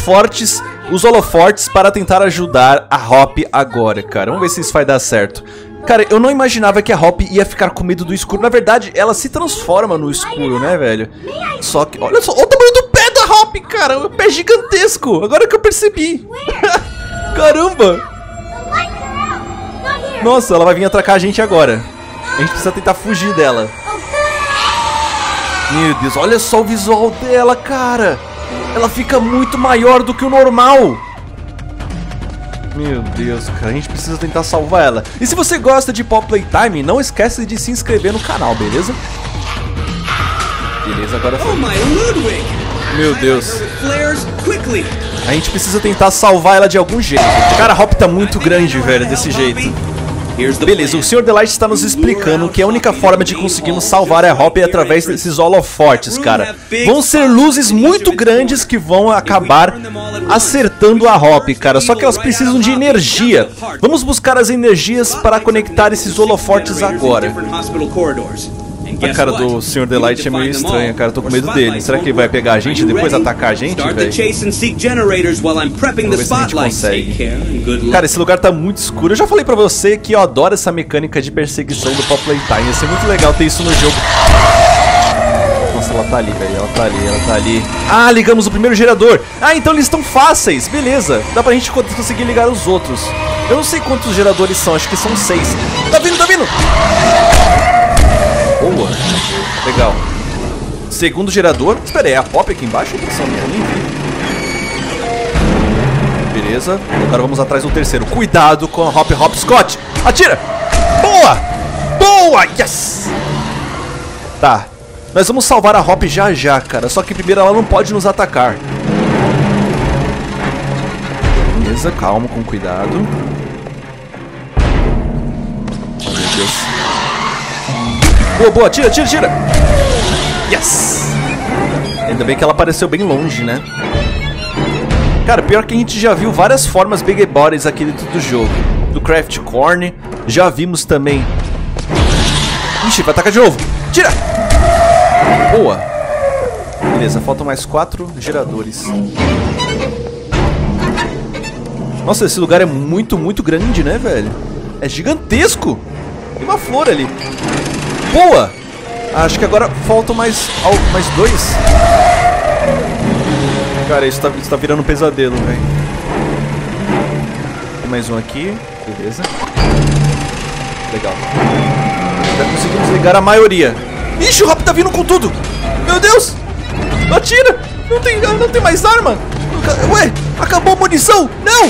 holofortes para tentar ajudar a Hop agora, cara. Vamos ver se isso vai dar certo. Cara, eu não imaginava que a Hop ia ficar com medo do escuro. Na verdade, ela se transforma no escuro, né, velho? Só que, olha só, olha o tamanho do pé da Hop, cara. O pé gigantesco, agora que eu percebi. Caramba. Nossa, ela vai vir atacar a gente agora. A gente precisa tentar fugir dela. Meu Deus, olha só o visual dela, cara. Ela fica muito maior do que o normal. Meu Deus, cara, a gente precisa tentar salvar ela. E se você gosta de Pop Playtime, não esquece de se inscrever no canal, beleza? Beleza, agora foi. Meu Deus. A gente precisa tentar salvar ela de algum jeito. Cara, a Hop tá muito grande, velho, desse jeito. Beleza, o Sr. Delight está nos explicando que a única forma de conseguirmos salvar a Hop é através desses holofortes, cara. Vão ser luzes muito grandes que vão acabar acertando a Hop, cara. Só que elas precisam de energia. Vamos buscar as energias para conectar esses holofortes agora. A cara do Sr. Delight é meio estranha, cara. Tô com medo dele. Será que ele vai pegar a gente e depois atacar a gente, velho? Vamos ver se a gente consegue. Cara, esse lugar tá muito escuro. Eu já falei pra você que eu adoro essa mecânica de perseguição do Pop Playtime. Ia ser muito legal ter isso no jogo. Nossa, ela tá ali, velho. Ela tá ali, ela tá ali. Ah, ligamos o primeiro gerador. Ah, então eles estão fáceis. Beleza. Dá pra gente conseguir ligar os outros. Eu não sei quantos geradores são. Acho que são 6. Tá vindo, tá vindo. Boa. Legal. Segundo gerador. Espera aí, a Pop aqui embaixo? Beleza. Agora vamos atrás do terceiro. Cuidado com a Hop Hopscotch. Atira! Boa! Boa! Yes! Tá. Nós vamos salvar a Hop já já, cara. Só que primeiro ela não pode nos atacar. Beleza. Calma, com cuidado. Oh, meu Deus. Boa, boa, tira, tira, tira. Yes. Ainda bem que ela apareceu bem longe, né? Cara, pior que a gente já viu várias formas Big Bodies aqui dentro do jogo. Do Craftcorn, já vimos também. Ixi, vai atacar de novo. Tira. Boa. Beleza, faltam mais 4 geradores. Nossa, esse lugar é muito, muito grande, né, velho? É gigantesco. Tem uma flor ali. Boa! Acho que agora faltam mais 2. Cara, isso tá virando um pesadelo, velho. Tem mais um aqui. Beleza. Legal. Já conseguimos ligar a maioria. Ixi, o Hop tá vindo com tudo! Meu Deus! Atira! Não tem mais arma! Ué! Acabou a munição! Não!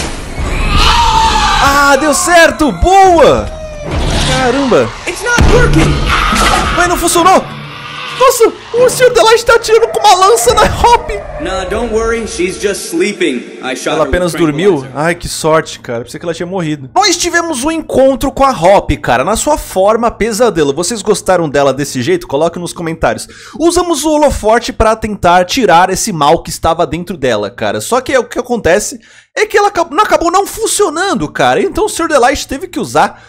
Ah, deu certo! Boa! Caramba! It's not working. Mas não funcionou! Nossa, o Sr. Delight está atirando com uma lança na Hop! Nah, don't worry, she's just sleeping. Ela apenas dormiu? Ai, que sorte, cara. Pensei que ela tinha morrido. Nós tivemos um encontro com a Hop, cara, na sua forma pesadelo. Vocês gostaram dela desse jeito? Coloquem nos comentários. Usamos o holoforte para tentar tirar esse mal que estava dentro dela, cara. Só que o que acontece é que ela acabou não funcionando, cara. Então o Sr. Delight teve que usar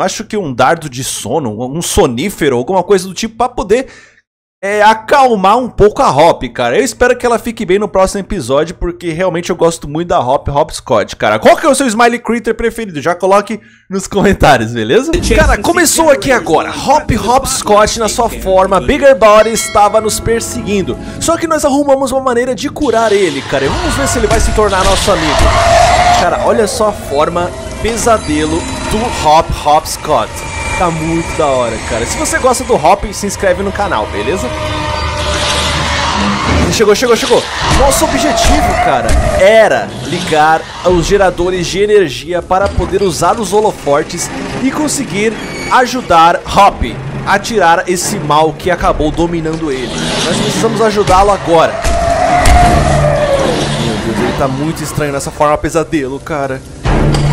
acho que um dardo de sono, um sonífero, alguma coisa do tipo, para poder acalmar um pouco a Hop, cara. Eu espero que ela fique bem no próximo episódio, porque realmente eu gosto muito da Hop Hopscotch, cara. Qual que é o seu Smiley Critter preferido? Já coloque nos comentários, beleza? Cara, começou aqui agora. Hop Hopscotch, na sua forma Bigger Body, estava nos perseguindo. Só que nós arrumamos uma maneira de curar ele, cara. Vamos ver se ele vai se tornar nosso amigo. Cara, olha só a forma pesadelo do Hop Hopscotch. Tá muito da hora, cara. Se você gosta do Hop, se inscreve no canal, beleza? Chegou, chegou, chegou. Nosso objetivo, cara, era ligar os geradores de energia para poder usar os holofortes e conseguir ajudar Hop a tirar esse mal que acabou dominando ele. Nós precisamos ajudá-lo agora. Meu Deus, ele tá muito estranho nessa forma pesadelo, cara.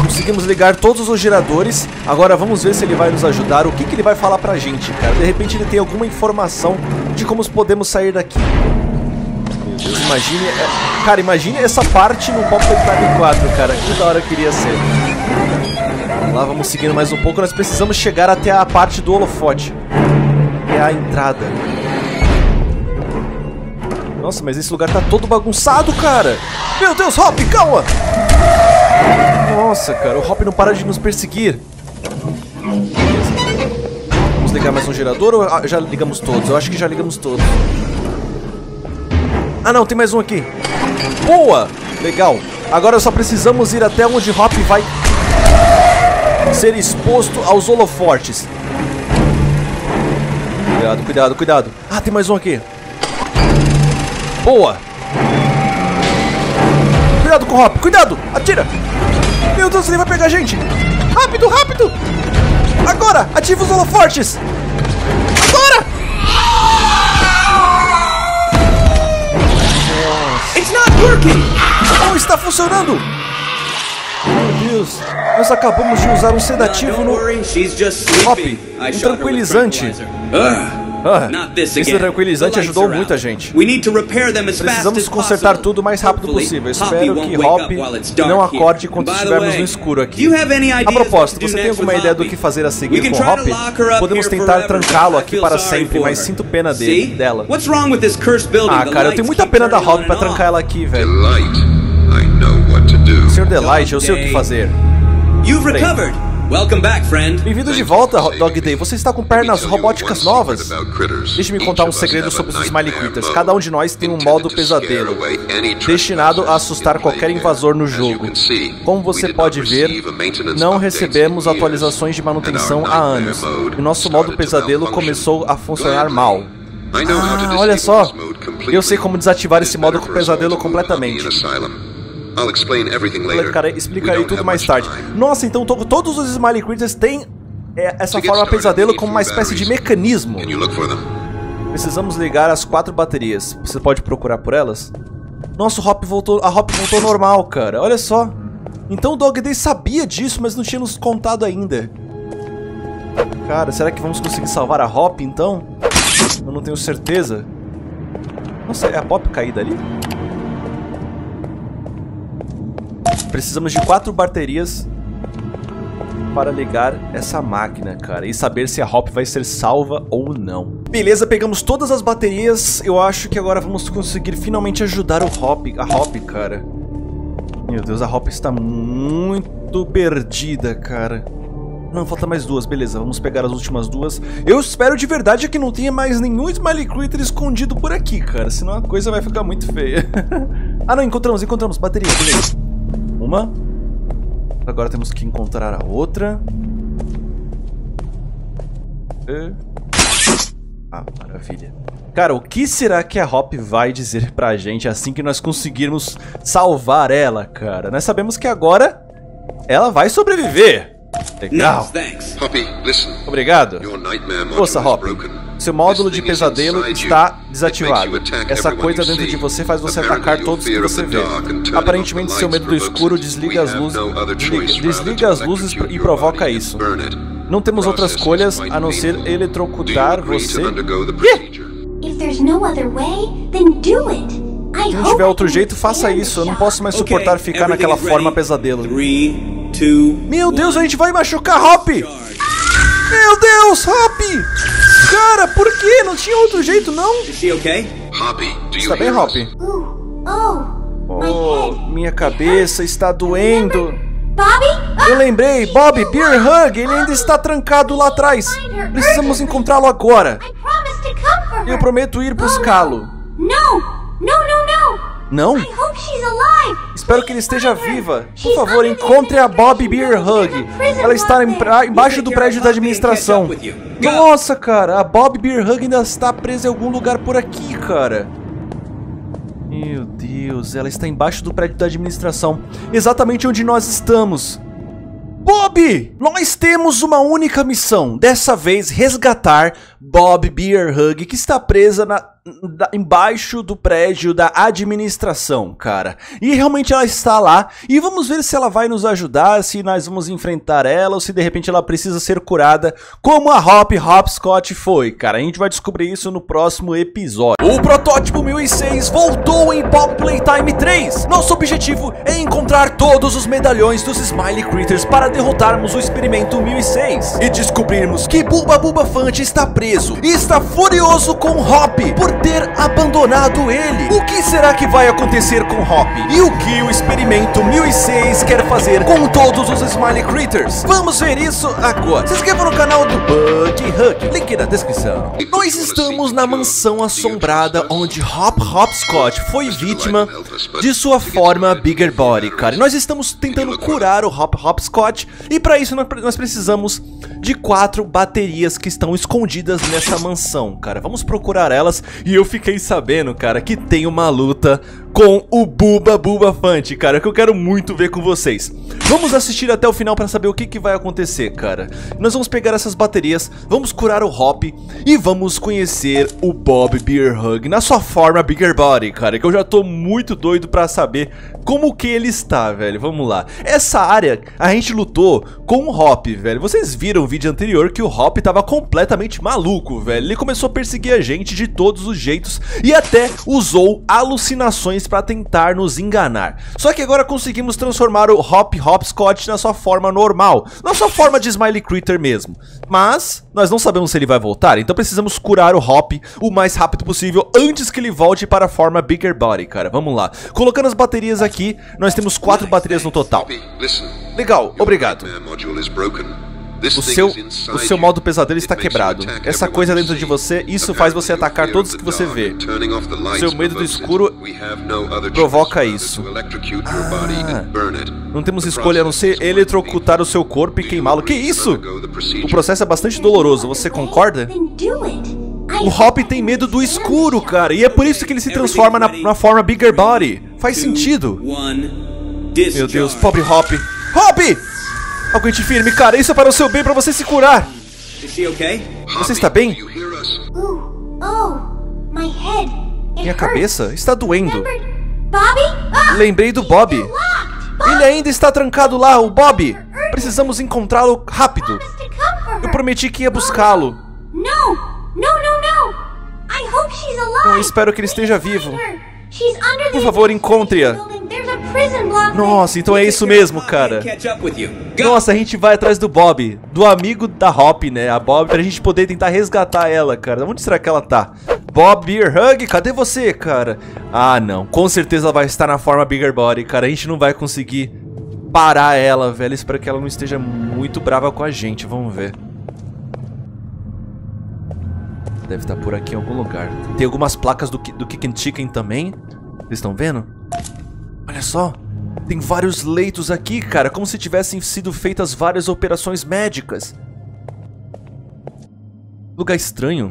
Conseguimos ligar todos os geradores. Agora vamos ver se ele vai nos ajudar. O que, ele vai falar pra gente, cara? De repente ele tem alguma informação de como podemos sair daqui. Meu Deus, imagine... Cara, imagine essa parte no Pop Time 4, cara. Que da hora queria ser. Vamos lá, vamos seguindo mais um pouco. Nós precisamos chegar até a parte do holofote. É a entrada. Nossa, mas esse lugar tá todo bagunçado, cara. Meu Deus, Hop, calma! Nossa, cara, o Hop não para de nos perseguir. Beleza. Vamos ligar mais um gerador ou já ligamos todos? Eu acho que já ligamos todos. Ah, não, tem mais um aqui. Boa! Legal. Agora só precisamos ir até onde Hop vai ser exposto aos holofortes. Cuidado, cuidado, cuidado. Ah, tem mais um aqui. Boa! Cuidado com o Hop, cuidado! Atira! Meu Deus, ele vai pegar a gente! Rápido, rápido! Agora! Ativa os holofortes! Agora! It's not working! Não está funcionando! Meu Deus! Nós acabamos de usar um sedativo no Hop, um tranquilizante. Esse tranquilizante ajudou muita gente. Precisamos consertar tudo o mais rápido possível. Espero que Hop não acorde enquanto estivermos no escuro aqui. A propósito, você tem alguma ideia do que fazer a seguir com Hop? Podemos tentar trancá-lo aqui para sempre, mas sinto pena dela. Ah, cara, eu tenho muita pena da Hop pra trancar ela aqui, velho. Sr. Delight, eu sei o que fazer. Bem-vindo de volta, Dog Day. Você está com pernas robóticas novas? Deixe-me contar um segredo sobre os Smiley Critters. Cada um de nós tem um modo pesadelo, destinado a assustar qualquer invasor no jogo. Como você pode ver, não recebemos atualizações de manutenção há anos. E nosso modo pesadelo começou a funcionar mal. Ah, olha só! Eu sei como desativar esse modo pesadelo completamente. Cara, explicarei tudo mais tarde. Nossa, então todos os Smiley Critters têm essa forma pesadelo como uma espécie de mecanismo. Precisamos ligar as 4 baterias. Você pode procurar por elas? Nossa, a Hop voltou normal, cara. Olha só. Então o Dog Day sabia disso, mas não tinha nos contado ainda. Cara, será que vamos conseguir salvar a Hop, então? Eu não tenho certeza. Nossa, é a Hop caída ali? Precisamos de 4 baterias para ligar essa máquina, cara, e saber se a Hop vai ser salva ou não. Beleza, pegamos todas as baterias. Eu acho que agora vamos conseguir finalmente ajudar a Hop, cara. Meu Deus, a Hop está muito perdida, cara. Não, falta mais 2, beleza, vamos pegar as últimas 2. Eu espero de verdade que não tenha mais nenhum Smiley Critter escondido por aqui, cara, senão a coisa vai ficar muito feia. Ah não, encontramos bateria, beleza. Uma. Agora temos que encontrar a outra. Ah, maravilha. Cara, o que será que a Hop vai dizer pra gente assim que nós conseguirmos salvar ela, cara? Nós sabemos que agora ela vai sobreviver. Legal. Obrigado. Força, Hop. Seu módulo de pesadelo está desativado. Essa coisa dentro de você faz você atacar todos que você vê. Aparentemente, seu medo do escuro desliga as luzes e provoca isso. Não temos outras escolhas a não ser eletrocutar você. Se não tiver outro jeito, faça isso. Eu não posso mais suportar ficar naquela forma pesadelo. Meu Deus, a gente vai machucar Hop! Meu Deus, Hop! Cara, por quê? Não tinha outro jeito, não? Está bem, Hop? Oh, minha cabeça está doendo. Eu lembrei, Bobby BearHug, ele ainda está trancado lá atrás. Precisamos encontrá-lo agora. Eu prometo ir buscá-lo. Não? Espero que ele esteja viva. Por favor, encontre a Bobby BearHug. Ela está embaixo do prédio da administração. Nossa, cara, a Bobby BearHug ainda está presa em algum lugar por aqui, cara. Meu Deus, ela está embaixo do prédio da administração, exatamente onde nós estamos. Bobby, nós temos uma única missão. Dessa vez, resgatar Bobby BearHug, que está presa embaixo do prédio da administração, cara. E realmente ela está lá. E vamos ver se ela vai nos ajudar, se nós vamos enfrentar ela, ou se de repente ela precisa ser curada, como a Hop Hopscotch foi, cara. A gente vai descobrir isso no próximo episódio. O protótipo 1006 voltou em Poppy Playtime 3. Nosso objetivo é encontrar todos os medalhões dos Smiley Critters para derrotarmos o Experimento 1006 e descobrirmos que Buba Bubafante está preso e está furioso com Hop por ter abandonado ele. O que será que vai acontecer com Hop? E o que o Experimento 1006 quer fazer com todos os Smiley Critters? Vamos ver isso agora. Se inscreva no canal do Bug Boot, link na descrição. Nós estamos na mansão assombrada onde Hop Hopscotch foi vítima de sua forma Bigger Body, cara. E nós estamos tentando curar o Hop Hopscotch e para isso nós precisamos de 4 baterias que estão escondidas nessa mansão, cara. Vamos procurar elas. E eu fiquei sabendo, cara, que tem uma luta com o Buba Bubafante, cara, que eu quero muito ver com vocês. Vamos assistir até o final pra saber o que vai acontecer, cara. Nós vamos pegar essas baterias, vamos curar o Hop e vamos conhecer o Bob BearHug na sua forma Bigger Body, cara, que eu já tô muito doido pra saber como que ele está, velho. Vamos lá. Essa área, a gente lutou com o Hop, velho. Vocês viram o vídeo anterior que o Hop tava completamente maluco, velho. Ele começou a perseguir a gente de todos os jeitos e até usou alucinações pra tentar nos enganar. Só que agora conseguimos transformar o Hop Hopscotch na sua forma normal, na sua forma de Smiley Critter mesmo. Mas nós não sabemos se ele vai voltar, então precisamos curar o Hop o mais rápido possível antes que ele volte para a forma Bigger Body, cara. Vamos lá. Colocando as baterias aqui, nós temos 4 baterias no total. Legal, obrigado. O seu modo pesadelo está quebrado. Essa coisa dentro de você, isso faz você atacar todos que você vê. Seu medo do escuro provoca isso. Não temos escolha a não ser eletrocutar o seu corpo e queimá-lo. Que isso? O processo é bastante doloroso, você concorda? O Hop tem medo do escuro, cara, e é por isso que ele se transforma na forma Bigger Body. Faz sentido. Meu Deus, pobre Hop. Hop! Aguente firme, cara, isso é para o seu bem, para você se curar. Você está bem? Minha cabeça está doendo. Lembrei do Bob. Ele ainda está trancado lá, o Bob. Precisamos encontrá-lo rápido. Eu prometi que ia buscá-lo. Eu espero que ele esteja vivo. Por favor, encontre-a. Nossa, então é isso mesmo, cara. Nossa, a gente vai atrás do Bob, do amigo da Hop, né? A Bob, pra gente poder tentar resgatar ela, cara. Onde será que ela tá? Bob BearHug, cadê você, cara? Ah, não. Com certeza ela vai estar na forma Bigger Body, cara. A gente não vai conseguir parar ela, velho. Espero que ela não esteja muito brava com a gente. Vamos ver. Deve estar por aqui em algum lugar. Tem algumas placas do KickinChicken também. Vocês estão vendo? Olha só, tem vários leitos aqui, cara, como se tivessem sido feitas várias operações médicas. Lugar estranho.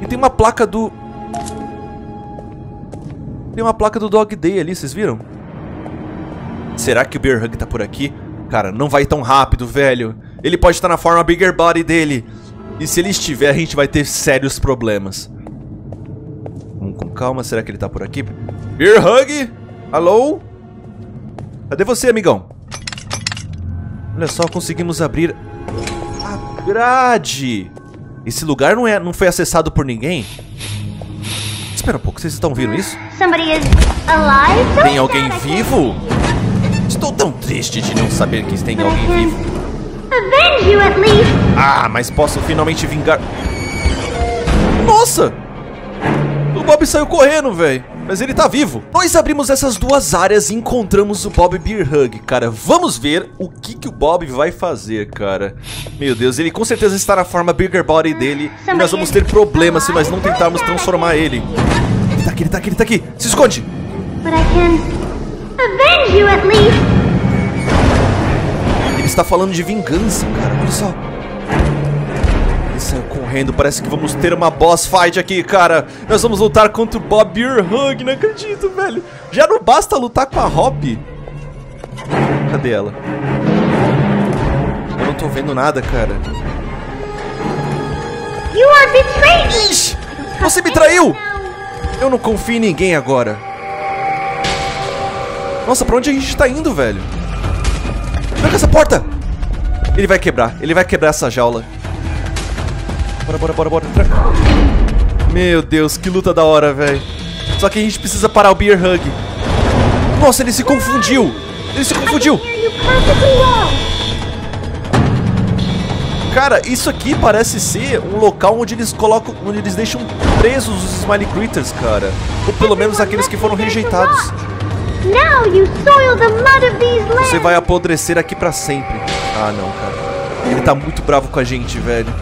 E tem uma placa do... Tem uma placa do Dog Day ali, vocês viram? Será que o BearHug tá por aqui? Cara, não vai tão rápido, velho. Ele pode estar na forma bigger body dele. E se ele estiver, a gente vai ter sérios problemas. Vamos com calma. Será que ele tá por aqui? BearHug? Alô? Cadê você, amigão? Olha só, conseguimos abrir a grade. Esse lugar não foi acessado por ninguém? Espera um pouco, vocês estão ouvindo isso? Tem alguém vivo? Estou tão triste de não saber que tem alguém vivo. Ah, mas posso finalmente vingar... Nossa! O Bob saiu correndo, velho. Mas ele tá vivo. Nós abrimos essas duas áreas e encontramos o Bobby BearHug, cara. Vamos ver o que o Bob vai fazer, cara. Meu Deus, ele com certeza está na forma bigger body dele. E nós vamos ter problemas se nós não tentarmos transformar ele. Ele tá aqui, ele tá aqui, ele tá aqui. Se esconde. Ele está falando de vingança, cara. Olha só. Ele saiu correndo, parece que vamos ter uma boss fight aqui, cara. Nós vamos lutar contra o Bob BearHug, não acredito, velho. Já não basta lutar com a Hop. Cadê ela? Eu não tô vendo nada, cara. Ixi, você me traiu! Eu não confio em ninguém agora. Nossa, pra onde a gente tá indo, velho? Pega essa porta! Ele vai quebrar essa jaula. Bora, bora, bora, bora. Meu Deus, que luta da hora, velho. Só que a gente precisa parar o BearHug. Nossa, ele se confundiu. Ele se confundiu. Cara, isso aqui parece ser um local onde eles colocam, onde eles deixam presos os Smiley Critters, cara. Ou pelo menos aqueles que foram rejeitados. Você vai apodrecer aqui pra sempre. Ah, não, cara. Ele tá muito bravo com a gente, velho.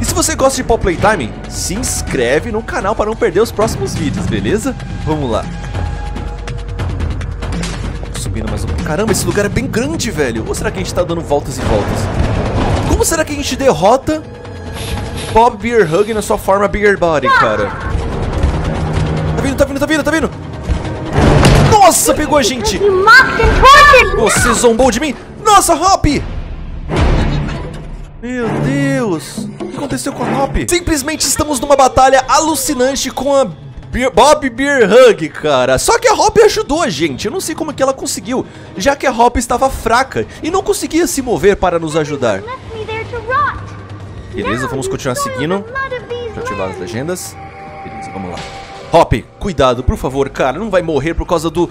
E se você gosta de Pop Playtime, se inscreve no canal para não perder os próximos vídeos, beleza? Vamos lá. Subindo mais um... Caramba, esse lugar é bem grande, velho. Ou será que a gente tá dando voltas e voltas? Como será que a gente derrota Bob BearHug na sua forma Bigger Body, cara? Tá vindo, tá vindo, tá vindo, tá vindo! Nossa, pegou a gente! Você zombou de mim! Nossa, Hop! Meu Deus! O que aconteceu com a Hop? Simplesmente estamos numa batalha alucinante com a Bob BearHug, cara. Só que a Hop ajudou a gente. Eu não sei como que ela conseguiu, já que a Hop estava fraca e não conseguia se mover para nos ajudar. Beleza, vamos continuar seguindo. Deixa eu ativar as legendas. Beleza, vamos lá. Hop, cuidado, por favor, cara. Não vai morrer por causa do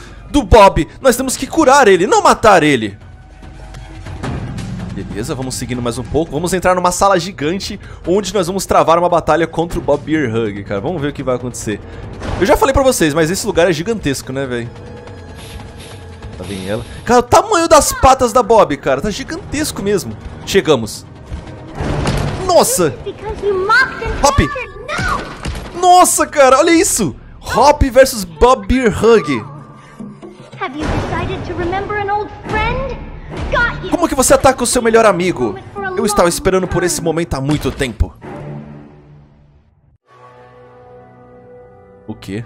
Bob. Nós temos que curar ele, não matar ele. Beleza, vamos seguindo mais um pouco. Vamos entrar numa sala gigante onde nós vamos travar uma batalha contra o Bob BearHug, cara. Vamos ver o que vai acontecer. Eu já falei pra vocês, mas esse lugar é gigantesco, né, velho? Tá vendo ela? Cara, o tamanho das patas da Bob, cara. Tá gigantesco mesmo. Chegamos. Nossa! Hop! Nossa, cara, olha isso! Hop versus Bob BearHug. Como que você ataca o seu melhor amigo? Eu estava esperando por esse momento há muito tempo. O quê?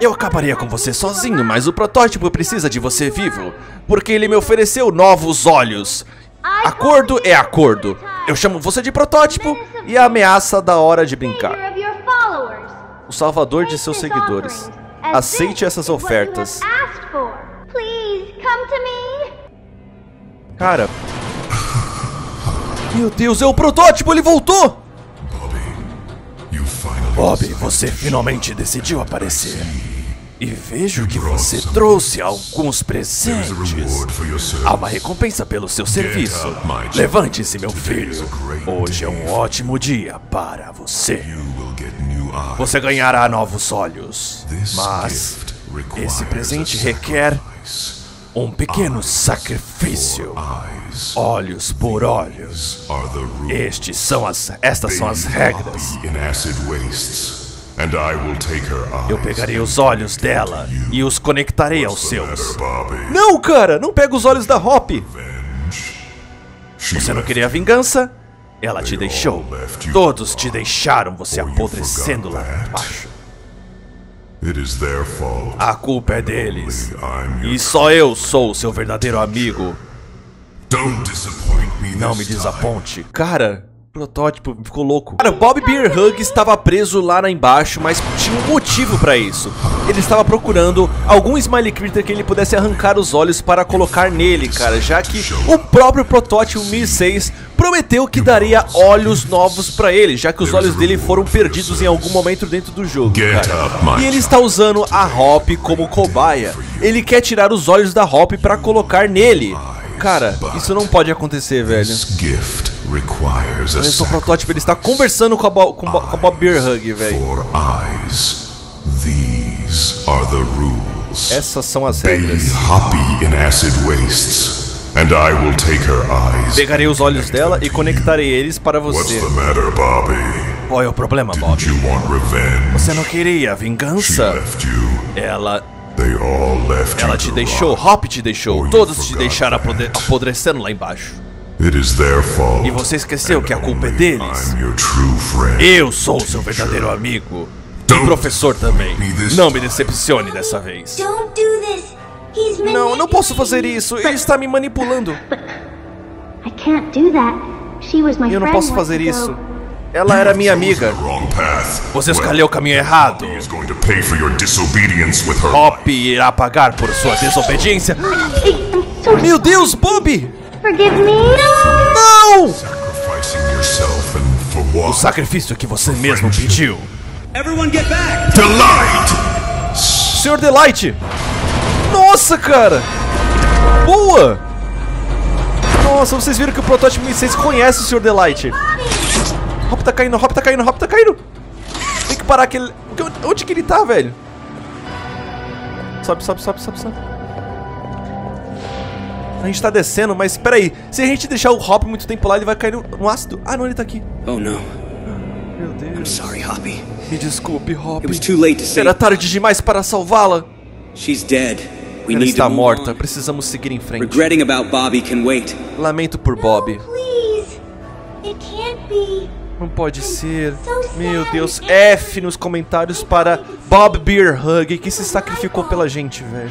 Eu acabaria com você sozinho, mas o protótipo precisa de você vivo, porque ele me ofereceu novos olhos. Acordo é acordo. Eu chamo você de protótipo e a ameaça da hora de brincar. O salvador de seus seguidores. Aceite essas ofertas. Cara, meu Deus, é o protótipo, ele voltou! Bob, você finalmente decidiu aparecer. E vejo que você trouxe alguns presentes. Há uma recompensa pelo seu serviço. Levante-se, meu filho. Hoje é um ótimo dia para você. Você ganhará novos olhos. Mas esse presente requer um pequeno sacrifício. Olhos por olhos. Estas são as regras. Eu pegarei os olhos dela e os conectarei aos seus. Não, cara! Não pega os olhos da Hop! Você não queria vingança? Ela te deixou. Todos te deixaram, você apodrecendo lá embaixo. A culpa é deles. E só eu sou seu verdadeiro amigo. Não me desaponte. Cara, protótipo ficou louco. Cara, o Bobby BearHug estava preso lá embaixo, mas tinha um motivo pra isso. Ele estava procurando algum Smiley Critter que ele pudesse arrancar os olhos para colocar nele, cara, já que o próprio protótipo 1006 prometeu que daria olhos novos pra ele, já que os olhos dele foram perdidos em algum momento dentro do jogo, cara. E ele está usando a Hop como cobaia. Ele quer tirar os olhos da Hop pra colocar nele. Cara, isso não pode acontecer, velho. Esse protótipo, ele está conversando com a Bob BearHug, velho. Essas são as regras. Pegarei os olhos dela e conectarei eles para você. Qual é o problema, Bob? Você não queria vingança? Ela te deixou, Hop te deixou, todos te deixaram apodrecendo lá embaixo. E você esqueceu que a culpa é deles. Eu sou seu verdadeiro amigo. E professor também. Não me decepcione dessa vez. Não, não posso fazer isso. Ele está me manipulando. Eu não posso fazer isso. Ela era minha amiga. Você escolheu o caminho errado. Hop irá pagar por sua desobediência. Meu Deus, Bobby! Não! O sacrifício que você mesmo pediu. Delight! Sr. Delight! Nossa, cara! Boa! Nossa, vocês viram que o protótipo 1006 conhece o Sr. Delight. Hop tá caindo, Hop tá caindo, Hop tá caindo. Tem que parar aquele... Onde que ele tá, velho? Sobe, sobe, sobe, sobe, sobe. A gente tá descendo, mas espera aí. Se a gente deixar o Hop muito tempo lá, ele vai cair no ácido. Ah, não, ele tá aqui. Oh, não. Meu Deus. I'm sorry, Hoppy. Me desculpe, Hop. Era tarde demais para salvá-la. Ela está morta. Precisamos seguir em frente. Lamento por Bob. Não pode ser. Meu Deus, F nos comentários para Bob BearHug, que se sacrificou pela gente, velho.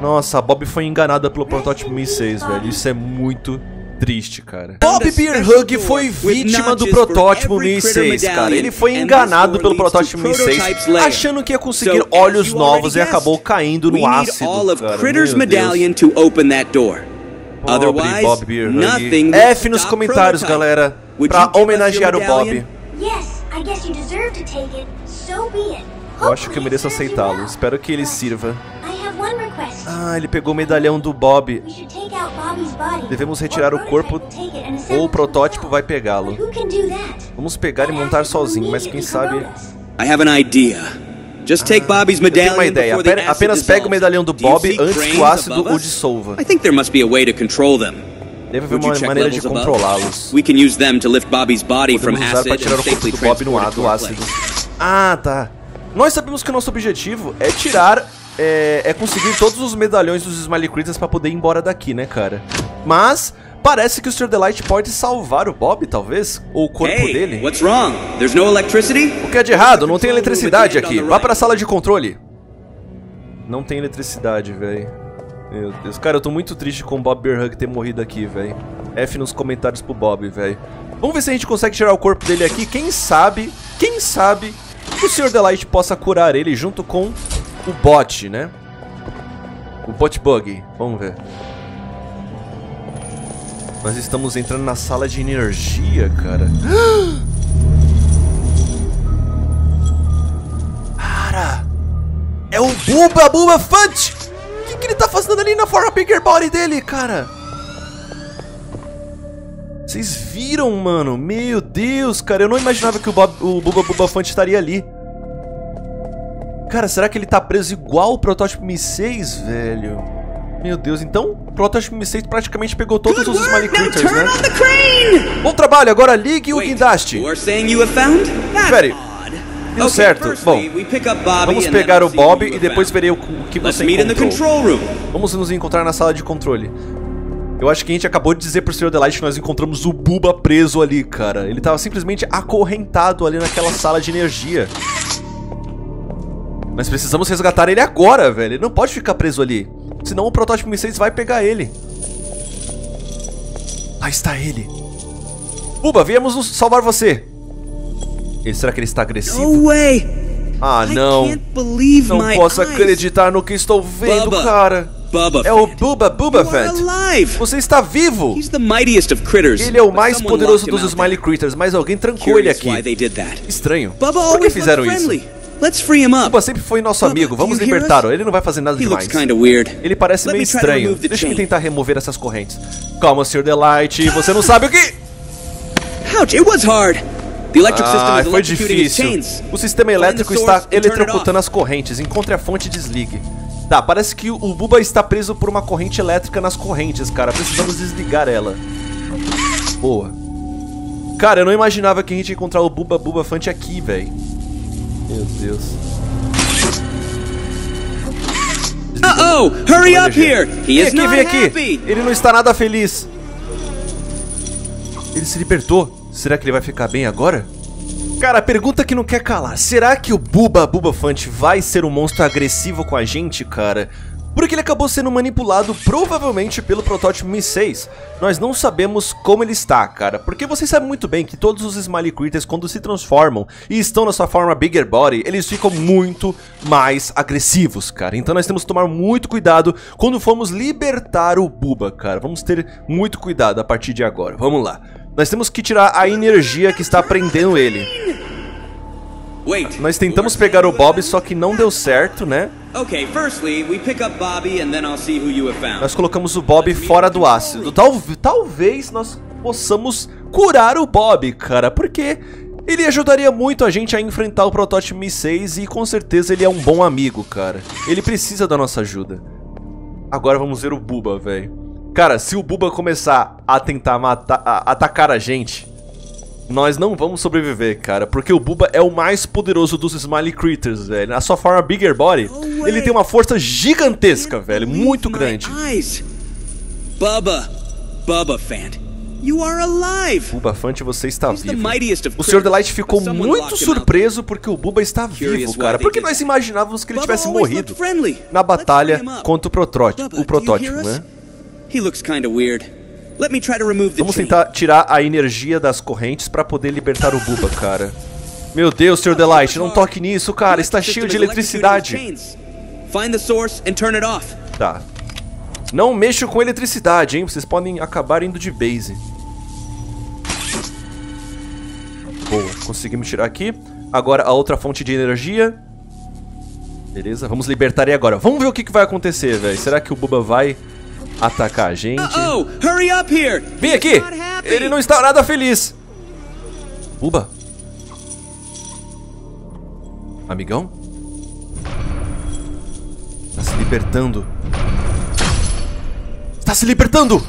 Nossa, a Bob foi enganada pelo protótipo 1006, velho. Isso é muito triste, cara. Bob BearHug foi vítima do protótipo 1006, cara. Ele foi enganado pelo protótipo 1006, achando que ia conseguir olhos novos e acabou caindo no ácido, cara. Pobre Bob BearHug. F nos comentários, galera, pra homenagear o Bob. Eu acho que eu mereço aceitá-lo. Espero que ele sirva. Ah, ele pegou o medalhão do Bob. Devemos retirar o corpo ou o protótipo vai pegá-lo. Vamos pegar e montar sozinho, mas quem sabe... Eu tenho uma ideia. Apenas pega o medalhão do Bob antes que o ácido o dissolva. Deve haver uma maneira de controlá-los. Podemos usar para tirar o corpo do Bob do ácido. Ah, tá. Nós sabemos que o nosso objetivo é tirar... É conseguir todos os medalhões dos Smiley Critters para poder ir embora daqui, né, cara? Mas... parece que o Sr. Delight pode salvar o Bob, talvez? Ou o corpo dele? O que é de errado? Não tem eletricidade aqui. Vá para a sala de controle. Não tem eletricidade, velho. Meu Deus. Cara, eu tô muito triste com o Bob BearHug ter morrido aqui, velho. F nos comentários pro Bob, velho. Vamos ver se a gente consegue tirar o corpo dele aqui. Quem sabe que o Sr. Delight possa curar ele junto com o bot, né? O bot bug. Vamos ver. Nós estamos entrando na sala de energia, cara. Cara! É o Buba Bubafante! O que ele tá fazendo ali na forma bigger body dele, cara? Vocês viram, mano? Meu Deus, cara. Eu não imaginava que o Buba Bubafante estaria ali. Cara, será que ele tá preso igual o protótipo 1006, velho? Meu Deus, então o protótipo 1006 praticamente pegou todos os Smiley Critters, né? Bom trabalho, agora ligue o guindaste. Espere, deu certo. Bom, vamos pegar o Bob e depois verei o que você encontrou. Vamos nos encontrar na sala de controle. Eu acho que a gente acabou de dizer pro Sr. Delight que nós encontramos o Buba preso ali, cara. Ele tava simplesmente acorrentado ali naquela sala de energia. Nós precisamos resgatar ele agora, velho. Ele não pode ficar preso ali. Senão o protótipo M6 vai pegar ele. Lá está ele. Buba, viemos salvar você. Será que ele está agressivo? Ah, não. Não posso acreditar no que estou vendo, cara. É o Buba Bubafante. Você está vivo. Ele é o mais poderoso dos Smiley Critters, mas alguém trancou ele aqui. Estranho. Por que fizeram isso? Buba sempre foi nosso amigo. Vamos libertá-lo. Ele não vai fazer nada demais. Ele parece meio estranho. Deixa eu tentar remover essas correntes. Calma, Sr. Delight. Você não sabe o que... Ah, foi difícil. O sistema elétrico está eletrocutando as correntes. Encontre a fonte e desligue. Tá, parece que o Buba está preso por uma corrente elétrica nas correntes, cara. Precisamos desligar ela. Boa. Cara, eu não imaginava que a gente ia encontrar o Buba Bubafante aqui, velho. Meu Deus. Hurry up here! Vem aqui! Ele não está nada feliz. Ele se libertou. Será que ele vai ficar bem agora? Cara, a pergunta que não quer calar. Será que o Buba Bubafante vai ser um monstro agressivo com a gente, cara? Porque ele acabou sendo manipulado provavelmente pelo protótipo M6. Nós não sabemos como ele está, cara. Porque vocês sabem muito bem que todos os Smiley Critters, quando se transformam e estão na sua forma Bigger Body, eles ficam muito mais agressivos, cara. Então nós temos que tomar muito cuidado quando formos libertar o Buba, cara. Vamos ter muito cuidado a partir de agora. Vamos lá. Nós temos que tirar a energia que está prendendo ele. Nós tentamos pegar o Bob, só que não deu certo, né? Nós colocamos o Bob fora do ácido. Talvez nós possamos curar o Bob, cara, porque ele ajudaria muito a gente a enfrentar o protótipo M6 e com certeza ele é um bom amigo, cara. Ele precisa da nossa ajuda. Agora vamos ver o Buba, velho. Cara, se o Buba começar a tentar atacar a gente, nós não vamos sobreviver, cara. Porque o Buba é o mais poderoso dos Smiley Critters, velho. Na sua forma Bigger Body, ele tem uma força gigantesca, velho. Muito grande. Bubafante, você está vivo. O Sr. Delight ficou muito surpreso porque o Buba está vivo, cara. Porque nós imaginávamos que ele tivesse morrido na batalha contra o protótipo, né? Vamos tentar tirar a energia das correntes para poder libertar o Buba, cara. Meu Deus, Sr. Delight, não toque nisso, cara. Está cheio de eletricidade. Tá. Não mexo com eletricidade, hein? Vocês podem acabar indo de base. Boa, conseguimos tirar aqui. Agora a outra fonte de energia. Beleza, vamos libertar ele agora. Vamos ver o que vai acontecer, velho. Será que o Buba vai atacar a gente? Hurry up here. Vem aqui! Ele não está nada feliz! Buba? Amigão? Está se libertando. Está se libertando!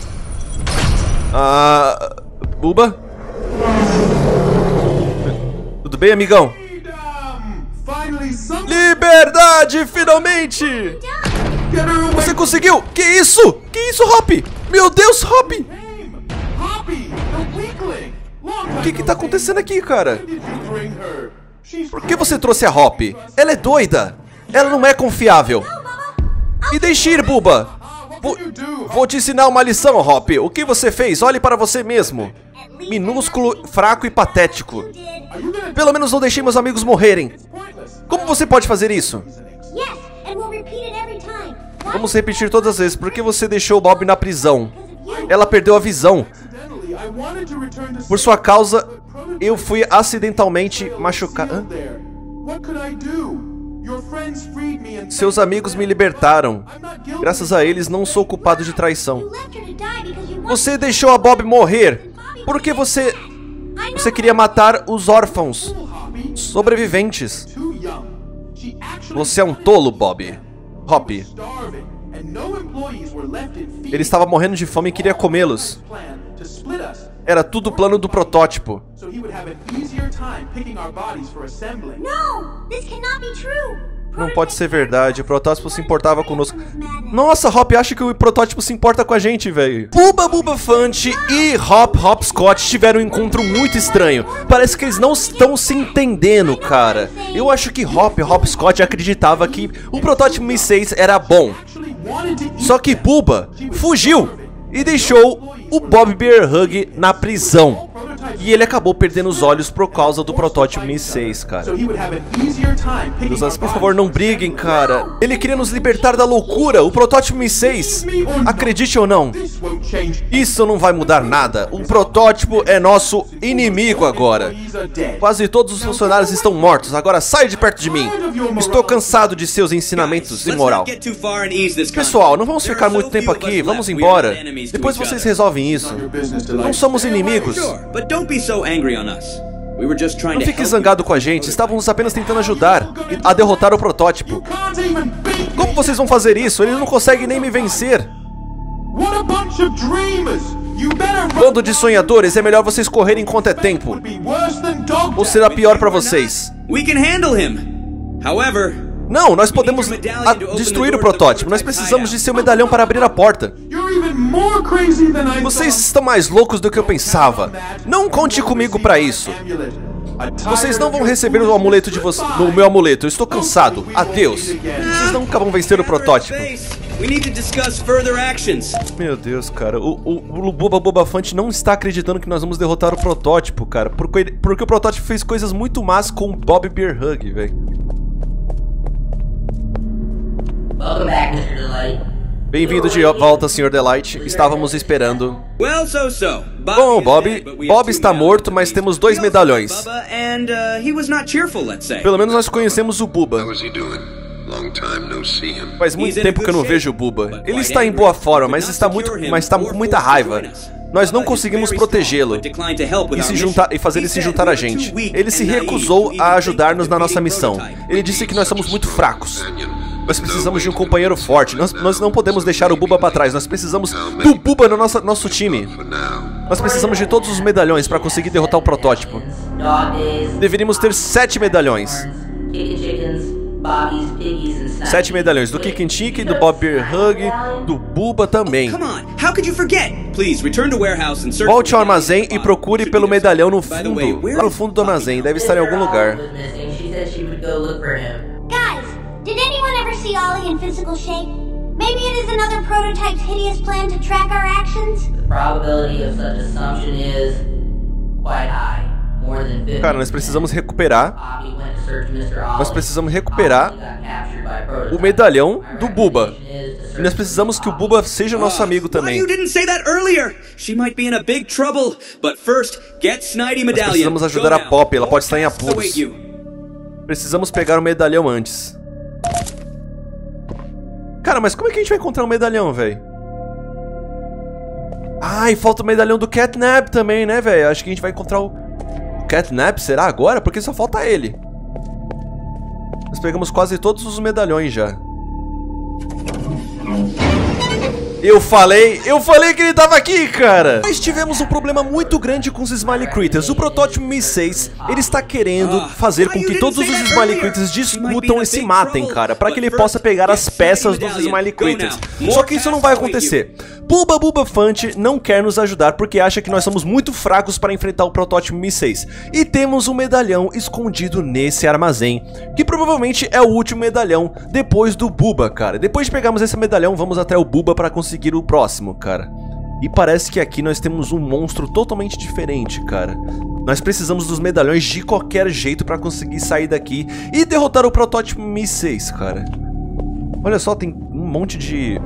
Ah... Buba? Tudo bem, amigão? Liberdade, finalmente! Você conseguiu! Que isso? Que isso, Hop? Meu Deus, Hop! O que tá acontecendo aqui, cara? Por que você trouxe a Hop? Ela é doida! Ela não é confiável! Me deixe ir, Buba! Vou te ensinar uma lição, Hop! O que você fez? Olhe para você mesmo! Minúsculo, fraco e patético! Pelo menos não deixei meus amigos morrerem! Como você pode fazer isso? Vamos repetir todas as vezes. Por que você deixou o Bob na prisão? Ela perdeu a visão. Por sua causa, eu fui acidentalmente machucado. Seus amigos me libertaram. Graças a eles, não sou culpado de traição. Você deixou a Bob morrer. Por que você queria matar os órfãos, sobreviventes? Você é um tolo, Bob. Hop. Ele estava morrendo de fome e queria comê-los. Era tudo o plano do protótipo. Não pode ser verdade, o protótipo se importava conosco. Nossa, Hop, acho que o protótipo se importa com a gente, velho. Buba Bubafante e Hop Hopscotch tiveram um encontro muito estranho. Parece que eles não estão se entendendo, cara. Eu acho que Hop Hopscotch acreditava que o protótipo 1006 era bom. Só que Buba fugiu e deixou o Bobby BearHug na prisão. E ele acabou perdendo os olhos por causa do protótipo 1006, cara. Deus, por favor, não briguem, cara. Ele queria nos libertar da loucura, o protótipo 1006. Acredite ou não, isso não vai mudar nada. O protótipo é nosso inimigo agora. Quase todos os funcionários estão mortos, agora sai de perto de mim. Estou cansado de seus ensinamentos de moral. Pessoal, não vamos ficar muito tempo aqui, vamos embora. Depois vocês resolvem isso. Não somos inimigos. Não fique zangado com a gente, estávamos apenas tentando ajudar a derrotar o protótipo. Como vocês vão fazer isso? Eles não conseguem nem me vencer. Bando de sonhadores, é melhor vocês correrem enquanto é tempo. Ou será pior pra vocês. Não, nós podemos destruir o protótipo. Nós precisamos de seu medalhão para abrir a porta. Vocês estão mais loucos do que eu pensava. Não conte comigo para isso. Vocês não vão receber o amuleto de vocês. O meu amuleto, eu estou cansado. Adeus. Vocês nunca vão vencer o protótipo. Meu Deus, cara. O Buba Bubafante não está acreditando que nós vamos derrotar o protótipo, cara. Porque o protótipo fez coisas muito más com o Bobby BearHug, velho. Bem-vindo de volta, Sr. Delight. Estávamos esperando. Bom, Bob está morto, mas temos dois medalhões. Pelo menos nós conhecemos o Buba. Faz muito tempo que eu não vejo o Buba. Ele está em boa forma, mas está com muita raiva. Nós não conseguimos protegê-lo e fazer ele se juntar a gente. Ele se recusou a ajudar-nos na nossa missão. Ele disse que nós somos muito fracos. Nós precisamos de um companheiro forte. Nós não podemos deixar o Buba para trás. Nós precisamos do Buba no nosso time. Nós precisamos de todos os medalhões para conseguir derrotar o protótipo. Deveríamos ter 7 medalhões. 7 medalhões do KickinChicken, do Bobby BearHug, do Buba também. Volte ao armazém e procure pelo medalhão no fundo. Lá no fundo do armazém, deve estar em algum lugar. Did anyone ever see Ollie in physical shape? Maybe it is another prototype's hideous plan to track our actions? The probability of such assumption is quite high. More than 50%. Cara, nós precisamos recuperar o medalhão do Buba. E nós precisamos que o Buba seja nosso amigo também. Nós precisamos ajudar a Poppy, ela pode estar em apuros. Precisamos pegar o medalhão antes. Cara, mas como é que a gente vai encontrar um medalhão, velho? Ah, e falta o medalhão do Cat Nebb também, né, velho? Acho que a gente vai encontrar o Cat Nebb, será agora? Porque só falta ele. Nós pegamos quase todos os medalhões já. Eu falei que ele tava aqui, cara! Nós tivemos um problema muito grande com os Smiley Critters. O protótipo 1006, ele está querendo fazer com que todos os Smiley Critters discutam e se matem, cara, para que ele possa pegar as peças dos Smiley Critters. Só que isso não vai acontecer. Buba Bubafante não quer nos ajudar porque acha que nós somos muito fracos para enfrentar o protótipo 1006. E temos um medalhão escondido nesse armazém, que provavelmente é o último medalhão depois do Buba, cara. Depois de pegarmos esse medalhão, vamos até o Buba para conseguir o próximo, cara. E parece que aqui nós temos um monstro totalmente diferente, cara. Nós precisamos dos medalhões de qualquer jeito para conseguir sair daqui e derrotar o protótipo 1006, cara. Olha só, tem um monte de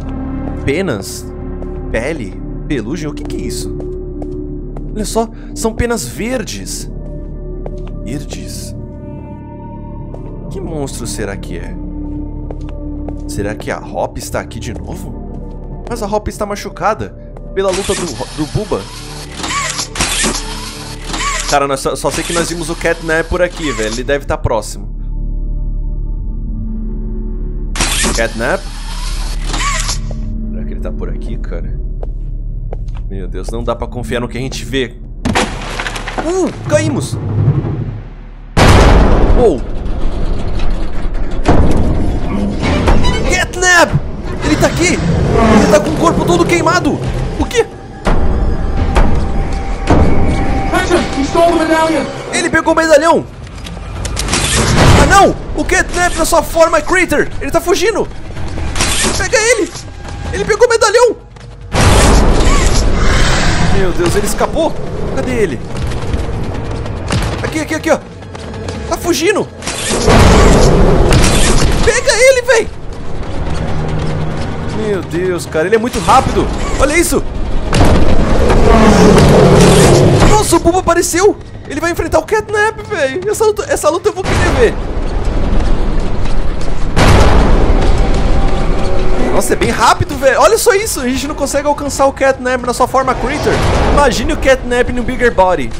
penas, pele, pelugem, o que que é isso? Olha só, são penas verdes. Verdes. Que monstro será que é? Será que a Hop está aqui de novo? Mas a Hop está machucada pela luta do Buba. Cara, nós só sei que nós vimos o Cat Nebb por aqui, velho. Ele deve estar próximo. Cat Nebb? Será que ele tá por aqui, cara? Meu Deus, não dá pra confiar no que a gente vê. Caímos! Uou! tá aqui? Ele tá com o corpo todo queimado. O quê? Ele pegou o medalhão. Ah, não! O Cat Nebb na sua forma Critter. Ele tá fugindo. Pega ele. Ele pegou o medalhão. Meu Deus, ele escapou. Cadê ele? Aqui, aqui, aqui, ó. Tá fugindo. Pega ele, véi. Meu Deus, cara, ele é muito rápido. Olha isso. Nossa, o Buba apareceu. Ele vai enfrentar o Cat Nebb, velho. Essa luta eu vou querer ver. Nossa, é bem rápido, velho. Olha só isso. A gente não consegue alcançar o Cat Nebb na sua forma Critter. Imagine o Cat Nebb no Bigger Body.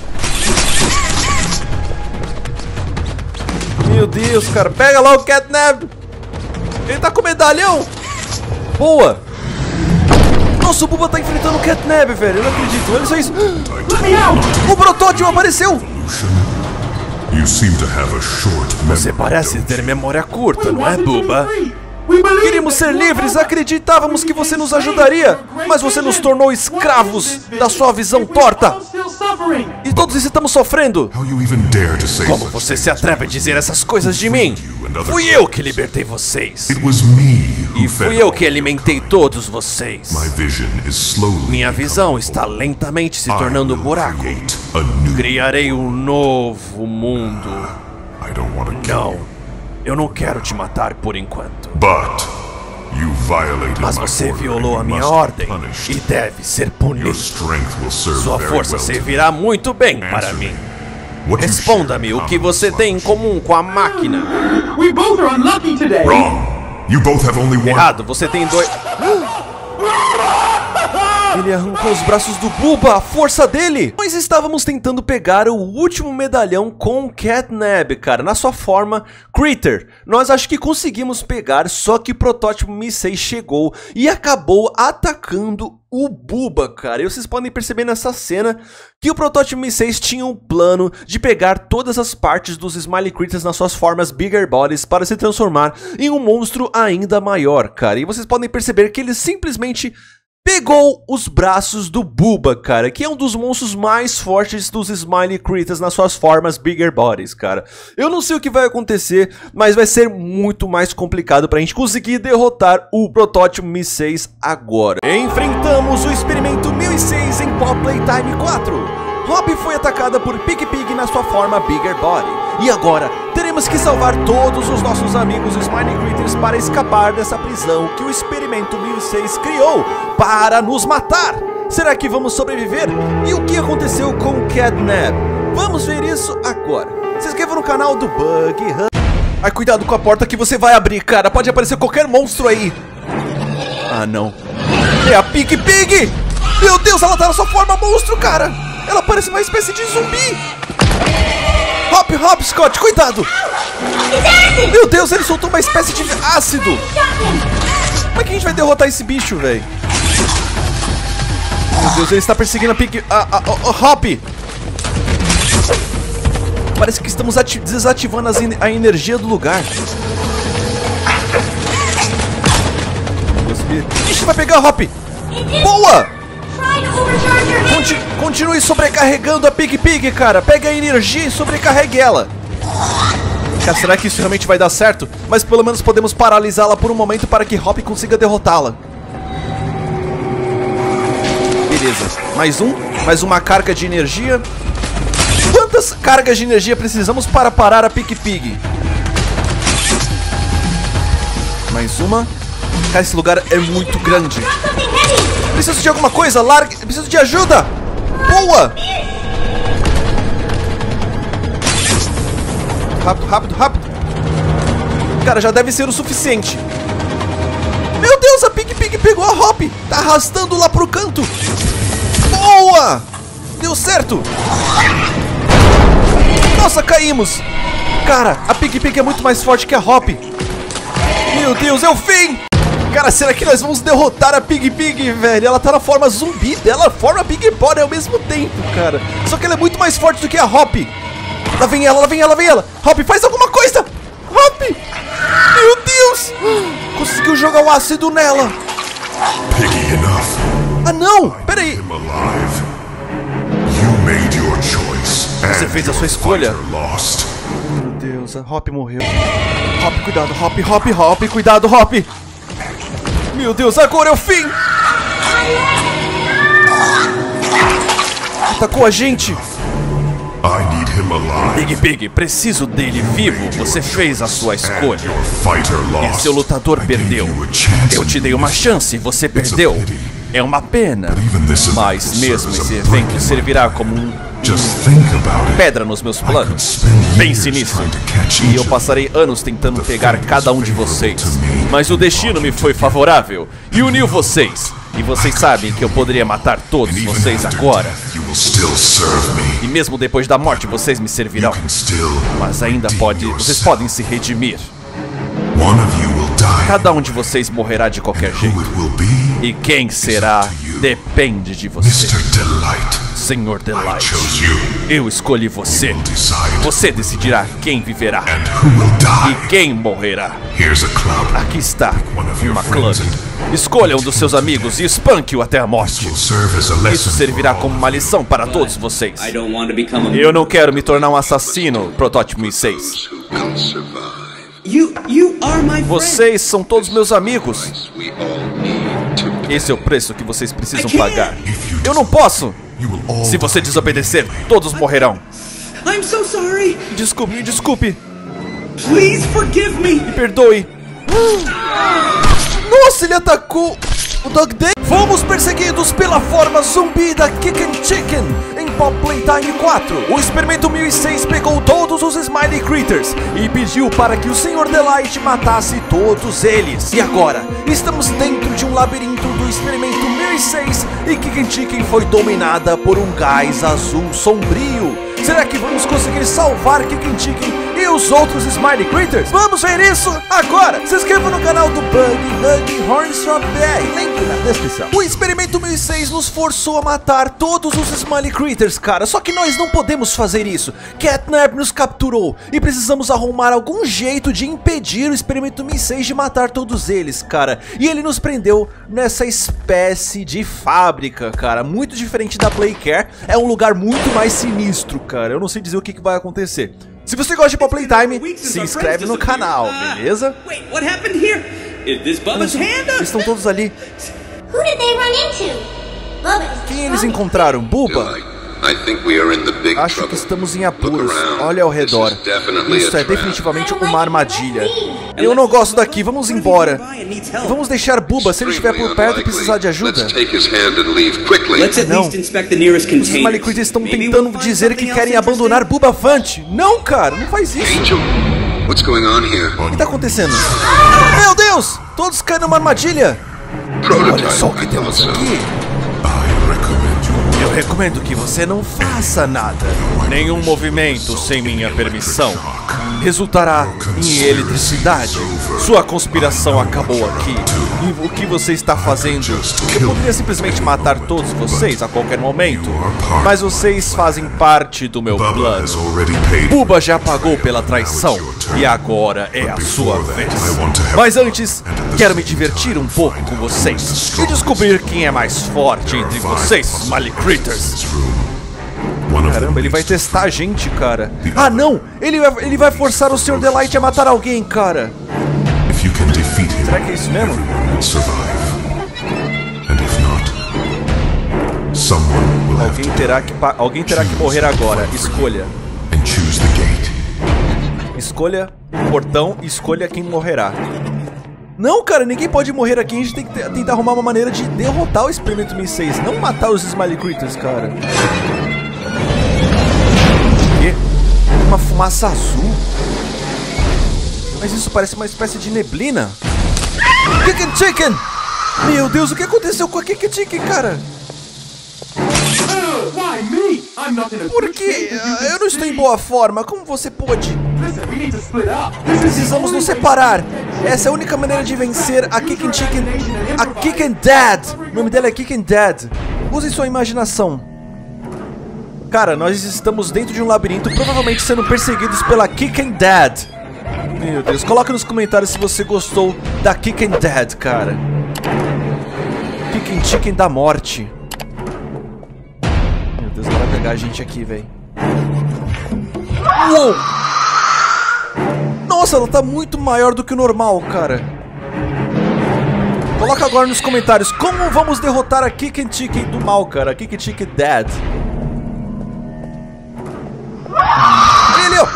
Meu Deus, cara. Pega lá o Cat Nebb. Ele tá com medalhão. Boa. Nossa, o Buba tá enfrentando o Cat Nebb, velho. Eu não acredito. Olha só isso. O protótipo apareceu. Você parece ter memória curta, não é, Buba? Queríamos ser livres, acreditávamos que você nos ajudaria, mas você nos tornou escravos da sua visão torta. E todos estamos sofrendo. Como você se atreve a dizer essas coisas de mim? Fui eu que libertei vocês. E fui eu que alimentei todos vocês. Minha visão está lentamente se tornando um buraco. Criarei um novo mundo. Não. Eu não quero te matar por enquanto. Mas você violou a minha ordem e deve ser punido. Sua força servirá muito bem para mim. Responda-me o que você tem em comum com a máquina. Errado, você tem dois... Ele arrancou os braços do Buba, a força dele! Nós estávamos tentando pegar o último medalhão com o Cat Nebb, cara, na sua forma Critter. Nós acho que conseguimos pegar, só que o protótipo Mi-6 chegou e acabou atacando o Buba, cara. E vocês podem perceber nessa cena que o protótipo Mi-6 tinha um plano de pegar todas as partes dos Smiley Critters nas suas formas Bigger Bodies para se transformar em um monstro ainda maior, cara. E vocês podem perceber que ele simplesmente... pegou os braços do Buba, cara, que é um dos monstros mais fortes dos Smiley Critters nas suas formas Bigger Bodies, cara. Eu não sei o que vai acontecer, mas vai ser muito mais complicado pra gente conseguir derrotar o protótipo Mi-6 agora. Enfrentamos o Experimento 1006 em Pop Playtime 4. Hop foi atacada por Picky Pig na sua forma Bigger Body. E agora, teremos que salvar todos os nossos amigos Smiley Critters para escapar dessa prisão que o Experimento 1006 criou para nos matar. Será que vamos sobreviver? E o que aconteceu com o Cat Nebb? Vamos ver isso agora. Se inscreva no canal do Bug Hug. Ai, cuidado com a porta que você vai abrir, cara. Pode aparecer qualquer monstro aí. Ah, não. É a Picky Pig! Meu Deus, ela tá na sua forma monstro, cara! Ela parece uma espécie de zumbi! Hop Hopscotch, cuidado! Meu Deus, ele soltou uma espécie de ácido! Como é que a gente vai derrotar esse bicho, velho? Meu Deus, ele está perseguindo a Pig... Hop! Parece que estamos desativando a energia do lugar. Ixi, vai pegar, Hop! Boa! Continue sobrecarregando a Picky Pig, cara. Pega a energia e sobrecarregue ela. Cara, será que isso realmente vai dar certo? Mas pelo menos podemos paralisá-la por um momento para que Hop consiga derrotá-la. Beleza, mais uma carga de energia. Quantas cargas de energia precisamos para parar a Picky Pig? Mais uma. Cara, esse lugar é muito grande. Preciso de alguma coisa, largue. Preciso de ajuda. Boa. Rápido, rápido, rápido. Cara, já deve ser o suficiente. Meu Deus, a Picky Pig pegou a Hop. Tá arrastando lá pro canto. Boa. Deu certo. Nossa, caímos. Cara, a Picky Pig é muito mais forte que a Hop. Meu Deus, é o fim. Cara, será que nós vamos derrotar a Picky Pig, velho? Ela tá na forma zumbi dela, forma Big Body ao mesmo tempo, cara. Só que ela é muito mais forte do que a Hop. Lá vem ela, lá vem ela, lá vem ela. Hop, faz alguma coisa. Hop! Meu Deus! Conseguiu jogar o ácido nela. Picky enough. Ah não, peraí. Você fez a sua escolha. Meu Deus, a Hop morreu. Hop, cuidado, Hop, Hop, Hop, cuidado, Hop. Meu Deus, agora é o fim. Atacou a gente. Pig Pig, preciso dele vivo. Você fez a sua escolha. E seu lutador perdeu. Eu te dei uma chance, você perdeu. É uma pena. Mas mesmo esse evento servirá como um pedra nos meus planos. Pense nisso. E eu passarei anos tentando pegar cada um de vocês. Mas o destino me foi favorável e uniu vocês. E vocês sabem que eu poderia matar todos vocês agora. E mesmo depois da morte vocês me servirão. Mas ainda pode... vocês podem se redimir. Cada um de vocês morrerá de qualquer jeito. E quem será depende de você. Senhor Delight, eu escolhi você. Você decidirá quem viverá e quem morrerá. Aqui está uma club. Escolha um dos seus amigos e espanque-o até a morte. Isso servirá como uma lição para todos vocês. Eu não quero me tornar um assassino, protótipo 1006. Vocês são todos meus amigos. Esse é o preço que vocês precisam pagar. Eu não posso. Se você desobedecer, todos morrerão. Desculpe, desculpe. Me perdoe. Nossa, ele atacou o Dog Day. Fomos perseguidos pela forma zumbi da KickinChicken em Poppy Playtime 4. O Experimento 1006 pegou todos os Smiley Critters e pediu para que o Sr. Delight matasse todos eles. E agora, estamos dentro de um labirinto do Experimento 1006 e KickinChicken foi dominada por um gás azul sombrio. Será que vamos conseguir salvar KickinChicken e os outros Smiley Critters? Vamos ver isso agora! Se inscreva no canal do Bug Hug Hornstrop BR, link na descrição. O Experimento 1006 nos forçou a matar todos os Smiley Critters, cara. Só que nós não podemos fazer isso. Cat Nebb nos capturou e precisamos arrumar algum jeito de impedir o Experimento 1006 de matar todos eles, cara. E ele nos prendeu nessa espécie de fábrica, cara. Muito diferente da Playcare. É um lugar muito mais sinistro, cara. Eu não sei dizer o que vai acontecer. Se você gosta de Pop Playtime, se inscreve no canal, beleza? Eles estão todos ali. Quem eles encontraram? Buba? Acho que estamos em apuros. Olha ao redor. Isso é definitivamente uma armadilha. Eu não gosto daqui, vamos embora. Vamos deixar Buba se ele estiver por perto e precisar de ajuda. Não. Os Malicuitas estão tentando dizer que querem abandonar Buba Bubafante. Não, cara, não faz isso. O que está acontecendo? Meu Deus! Todos caem numa armadilha. Olha só o que temos aqui. Eu recomendo que você não faça nada. Nenhum movimento sem minha permissão. Resultará em eletricidade. Sua conspiração acabou aqui. E o que você está fazendo? Eu poderia simplesmente matar todos vocês a qualquer momento, mas vocês fazem parte do meu plano. Buba já pagou pela traição e agora é a sua vez. Mas antes, quero me divertir um pouco com vocês e descobrir quem é mais forte entre vocês, Smiley Critters. Caramba, ele vai testar a gente, cara. Ah, não! Ele vai forçar o Sr. Delight a matar alguém, cara. Será que é isso mesmo? Alguém terá que morrer agora. Escolha. Escolha o portão e escolha quem morrerá. Não, cara, ninguém pode morrer aqui. A gente tem que tentar arrumar uma maneira de derrotar o Experimento 1006. Não matar os Smiley Critters, cara. Uma fumaça azul. Mas isso parece uma espécie de neblina. KickinChicken! Meu Deus, o que aconteceu com a KickinChicken, cara? Por quê? Eu não estou em boa forma. Como você pode? Precisamos nos separar. Essa é a única maneira de vencer a KickinChicken. A Kickin-Dead. O nome dela é Kickin-Dead. Use sua imaginação. Cara, nós estamos dentro de um labirinto, provavelmente sendo perseguidos pela Kickin-Dead. Meu Deus, coloca nos comentários se você gostou da Kickin-Dead, cara. KickinChicken da morte. Meu Deus, vai pegar a gente aqui, velho. Uou! Nossa, ela tá muito maior do que o normal, cara. Coloca agora nos comentários como vamos derrotar a KickinChicken do mal, cara. A KickinChicken-Dead. Ele, ó.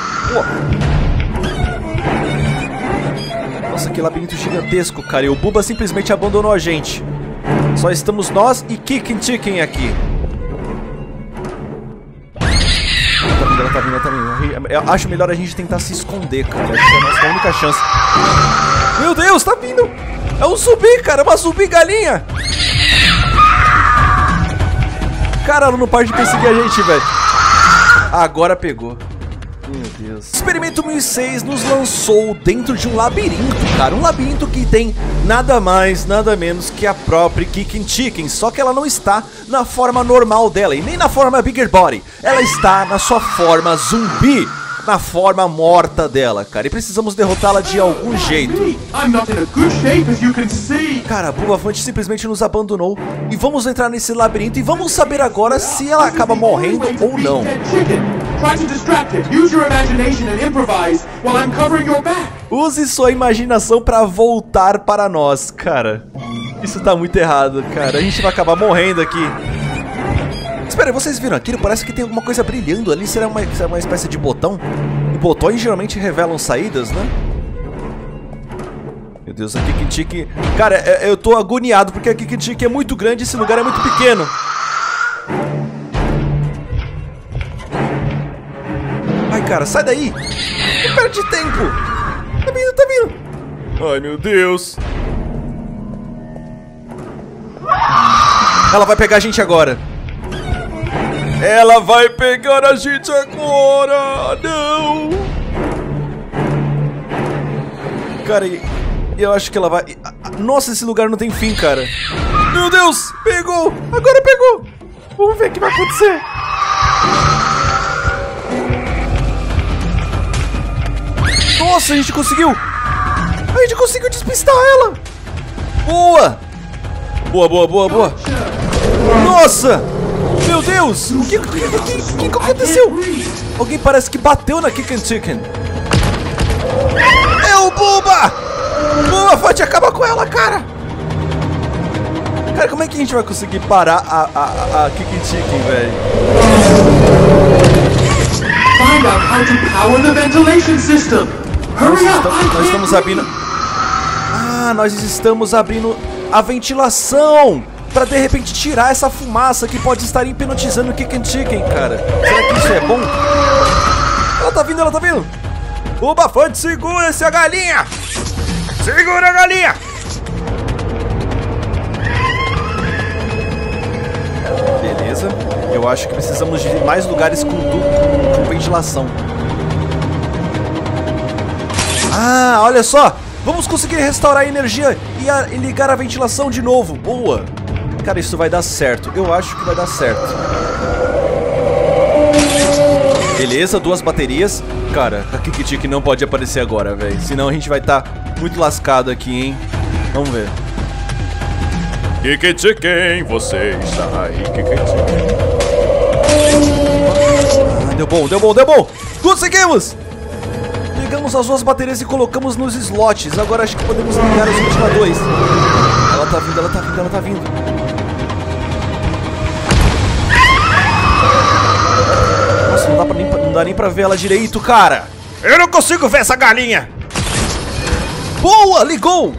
Nossa, que labirinto gigantesco, cara. E o Buba simplesmente abandonou a gente. Só estamos nós e KickinChicken aqui. Tá vindo. Eu acho melhor a gente tentar se esconder, cara. Essa é a nossa única chance. Meu Deus, tá vindo. É um zumbi, cara. É uma zumbi galinha. Cara, ela não para de perseguir a gente, velho. Agora pegou. Meu Deus. Experimento 1006 nos lançou dentro de um labirinto, cara. Um labirinto que tem nada mais, nada menos que a própria KickinChicken. Só que ela não está na forma normal dela e nem na forma Bigger Body. Ela está na sua forma zumbi, na forma morta dela, cara. E precisamos derrotá-la de algum jeito. Cara, a Bubafante simplesmente nos abandonou. E vamos entrar nesse labirinto e vamos saber agora se ela acaba morrendo ou não. Use sua imaginação pra voltar para nós, cara. Isso tá muito errado, cara. A gente vai acabar morrendo aqui. Espera, vocês viram aquilo? Parece que tem alguma coisa brilhando ali. Será uma espécie de botão? E botões geralmente revelam saídas, né? Meu Deus, a KickinChicken... Cara, eu tô agoniado porque a KickinChicken é muito grande e esse lugar é muito pequeno. Ai, cara, sai daí! Eu perdi tempo! Tá vindo! Ai, meu Deus! Ela vai pegar a gente agora! Ela vai pegar a gente agora! Não! Cara, eu acho que ela vai... Nossa, esse lugar não tem fim, cara! Meu Deus! Pegou! Agora pegou! Vamos ver o que vai acontecer! Nossa, a gente conseguiu! A gente conseguiu despistar ela! Boa! Boa! Nossa! Meu Deus! O que aconteceu? Alguém parece que bateu na KickinChicken. É o Buba! Buba, Fante, acaba com ela, cara! Cara, como é que a gente vai conseguir parar a KickinChicken, velho? Nós estamos abrindo a ventilação! Pra de repente tirar essa fumaça que pode estar hipnotizando o KickinChicken, cara. Será que isso é bom? Ela tá vindo! O Bafante, segura essa galinha! Segura a galinha! Beleza, eu acho que precisamos de mais lugares com ventilação. Ah, olha só! Vamos conseguir restaurar a energia e ligar a ventilação de novo. Boa! Cara, isso vai dar certo. Eu acho que vai dar certo. Beleza, 2 baterias. Cara, a KickinChicken não pode aparecer agora, velho. Senão a gente vai estar muito lascado aqui, hein? Vamos ver. KickinChicken, você está aí, KickinChicken. Ah, deu bom. Conseguimos! Pegamos as 2 baterias e colocamos nos slots. Agora acho que podemos ligar os ventiladores. Ela tá vindo. Não dá nem pra ver ela direito, cara. Eu não consigo ver essa galinha. Boa, ligou.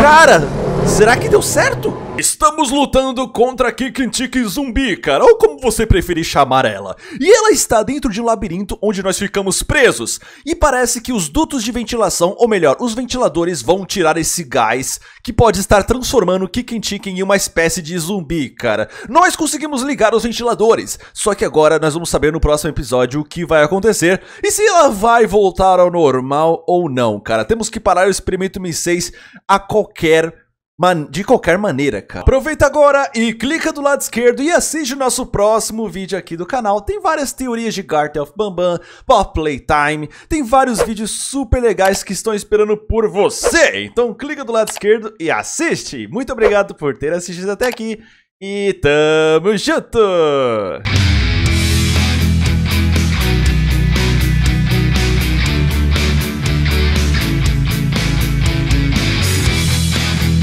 Cara, será que deu certo? Estamos lutando contra a KickinChicken zumbi, cara, ou como você preferir chamar ela. E ela está dentro de um labirinto onde nós ficamos presos. E parece que os dutos de ventilação, ou melhor, os ventiladores vão tirar esse gás que pode estar transformando o KickinChicken em uma espécie de zumbi, cara. Nós conseguimos ligar os ventiladores, só que agora nós vamos saber no próximo episódio o que vai acontecer e se ela vai voltar ao normal ou não, cara. Temos que parar o experimento 1006 a qualquer de qualquer maneira, cara. Aproveita agora e clica do lado esquerdo e assiste o nosso próximo vídeo aqui do canal. Tem várias teorias de Garten of Bambam, Pop Playtime, tem vários vídeos super legais que estão esperando por você. Então clica do lado esquerdo e assiste. Muito obrigado por ter assistido até aqui e tamo junto!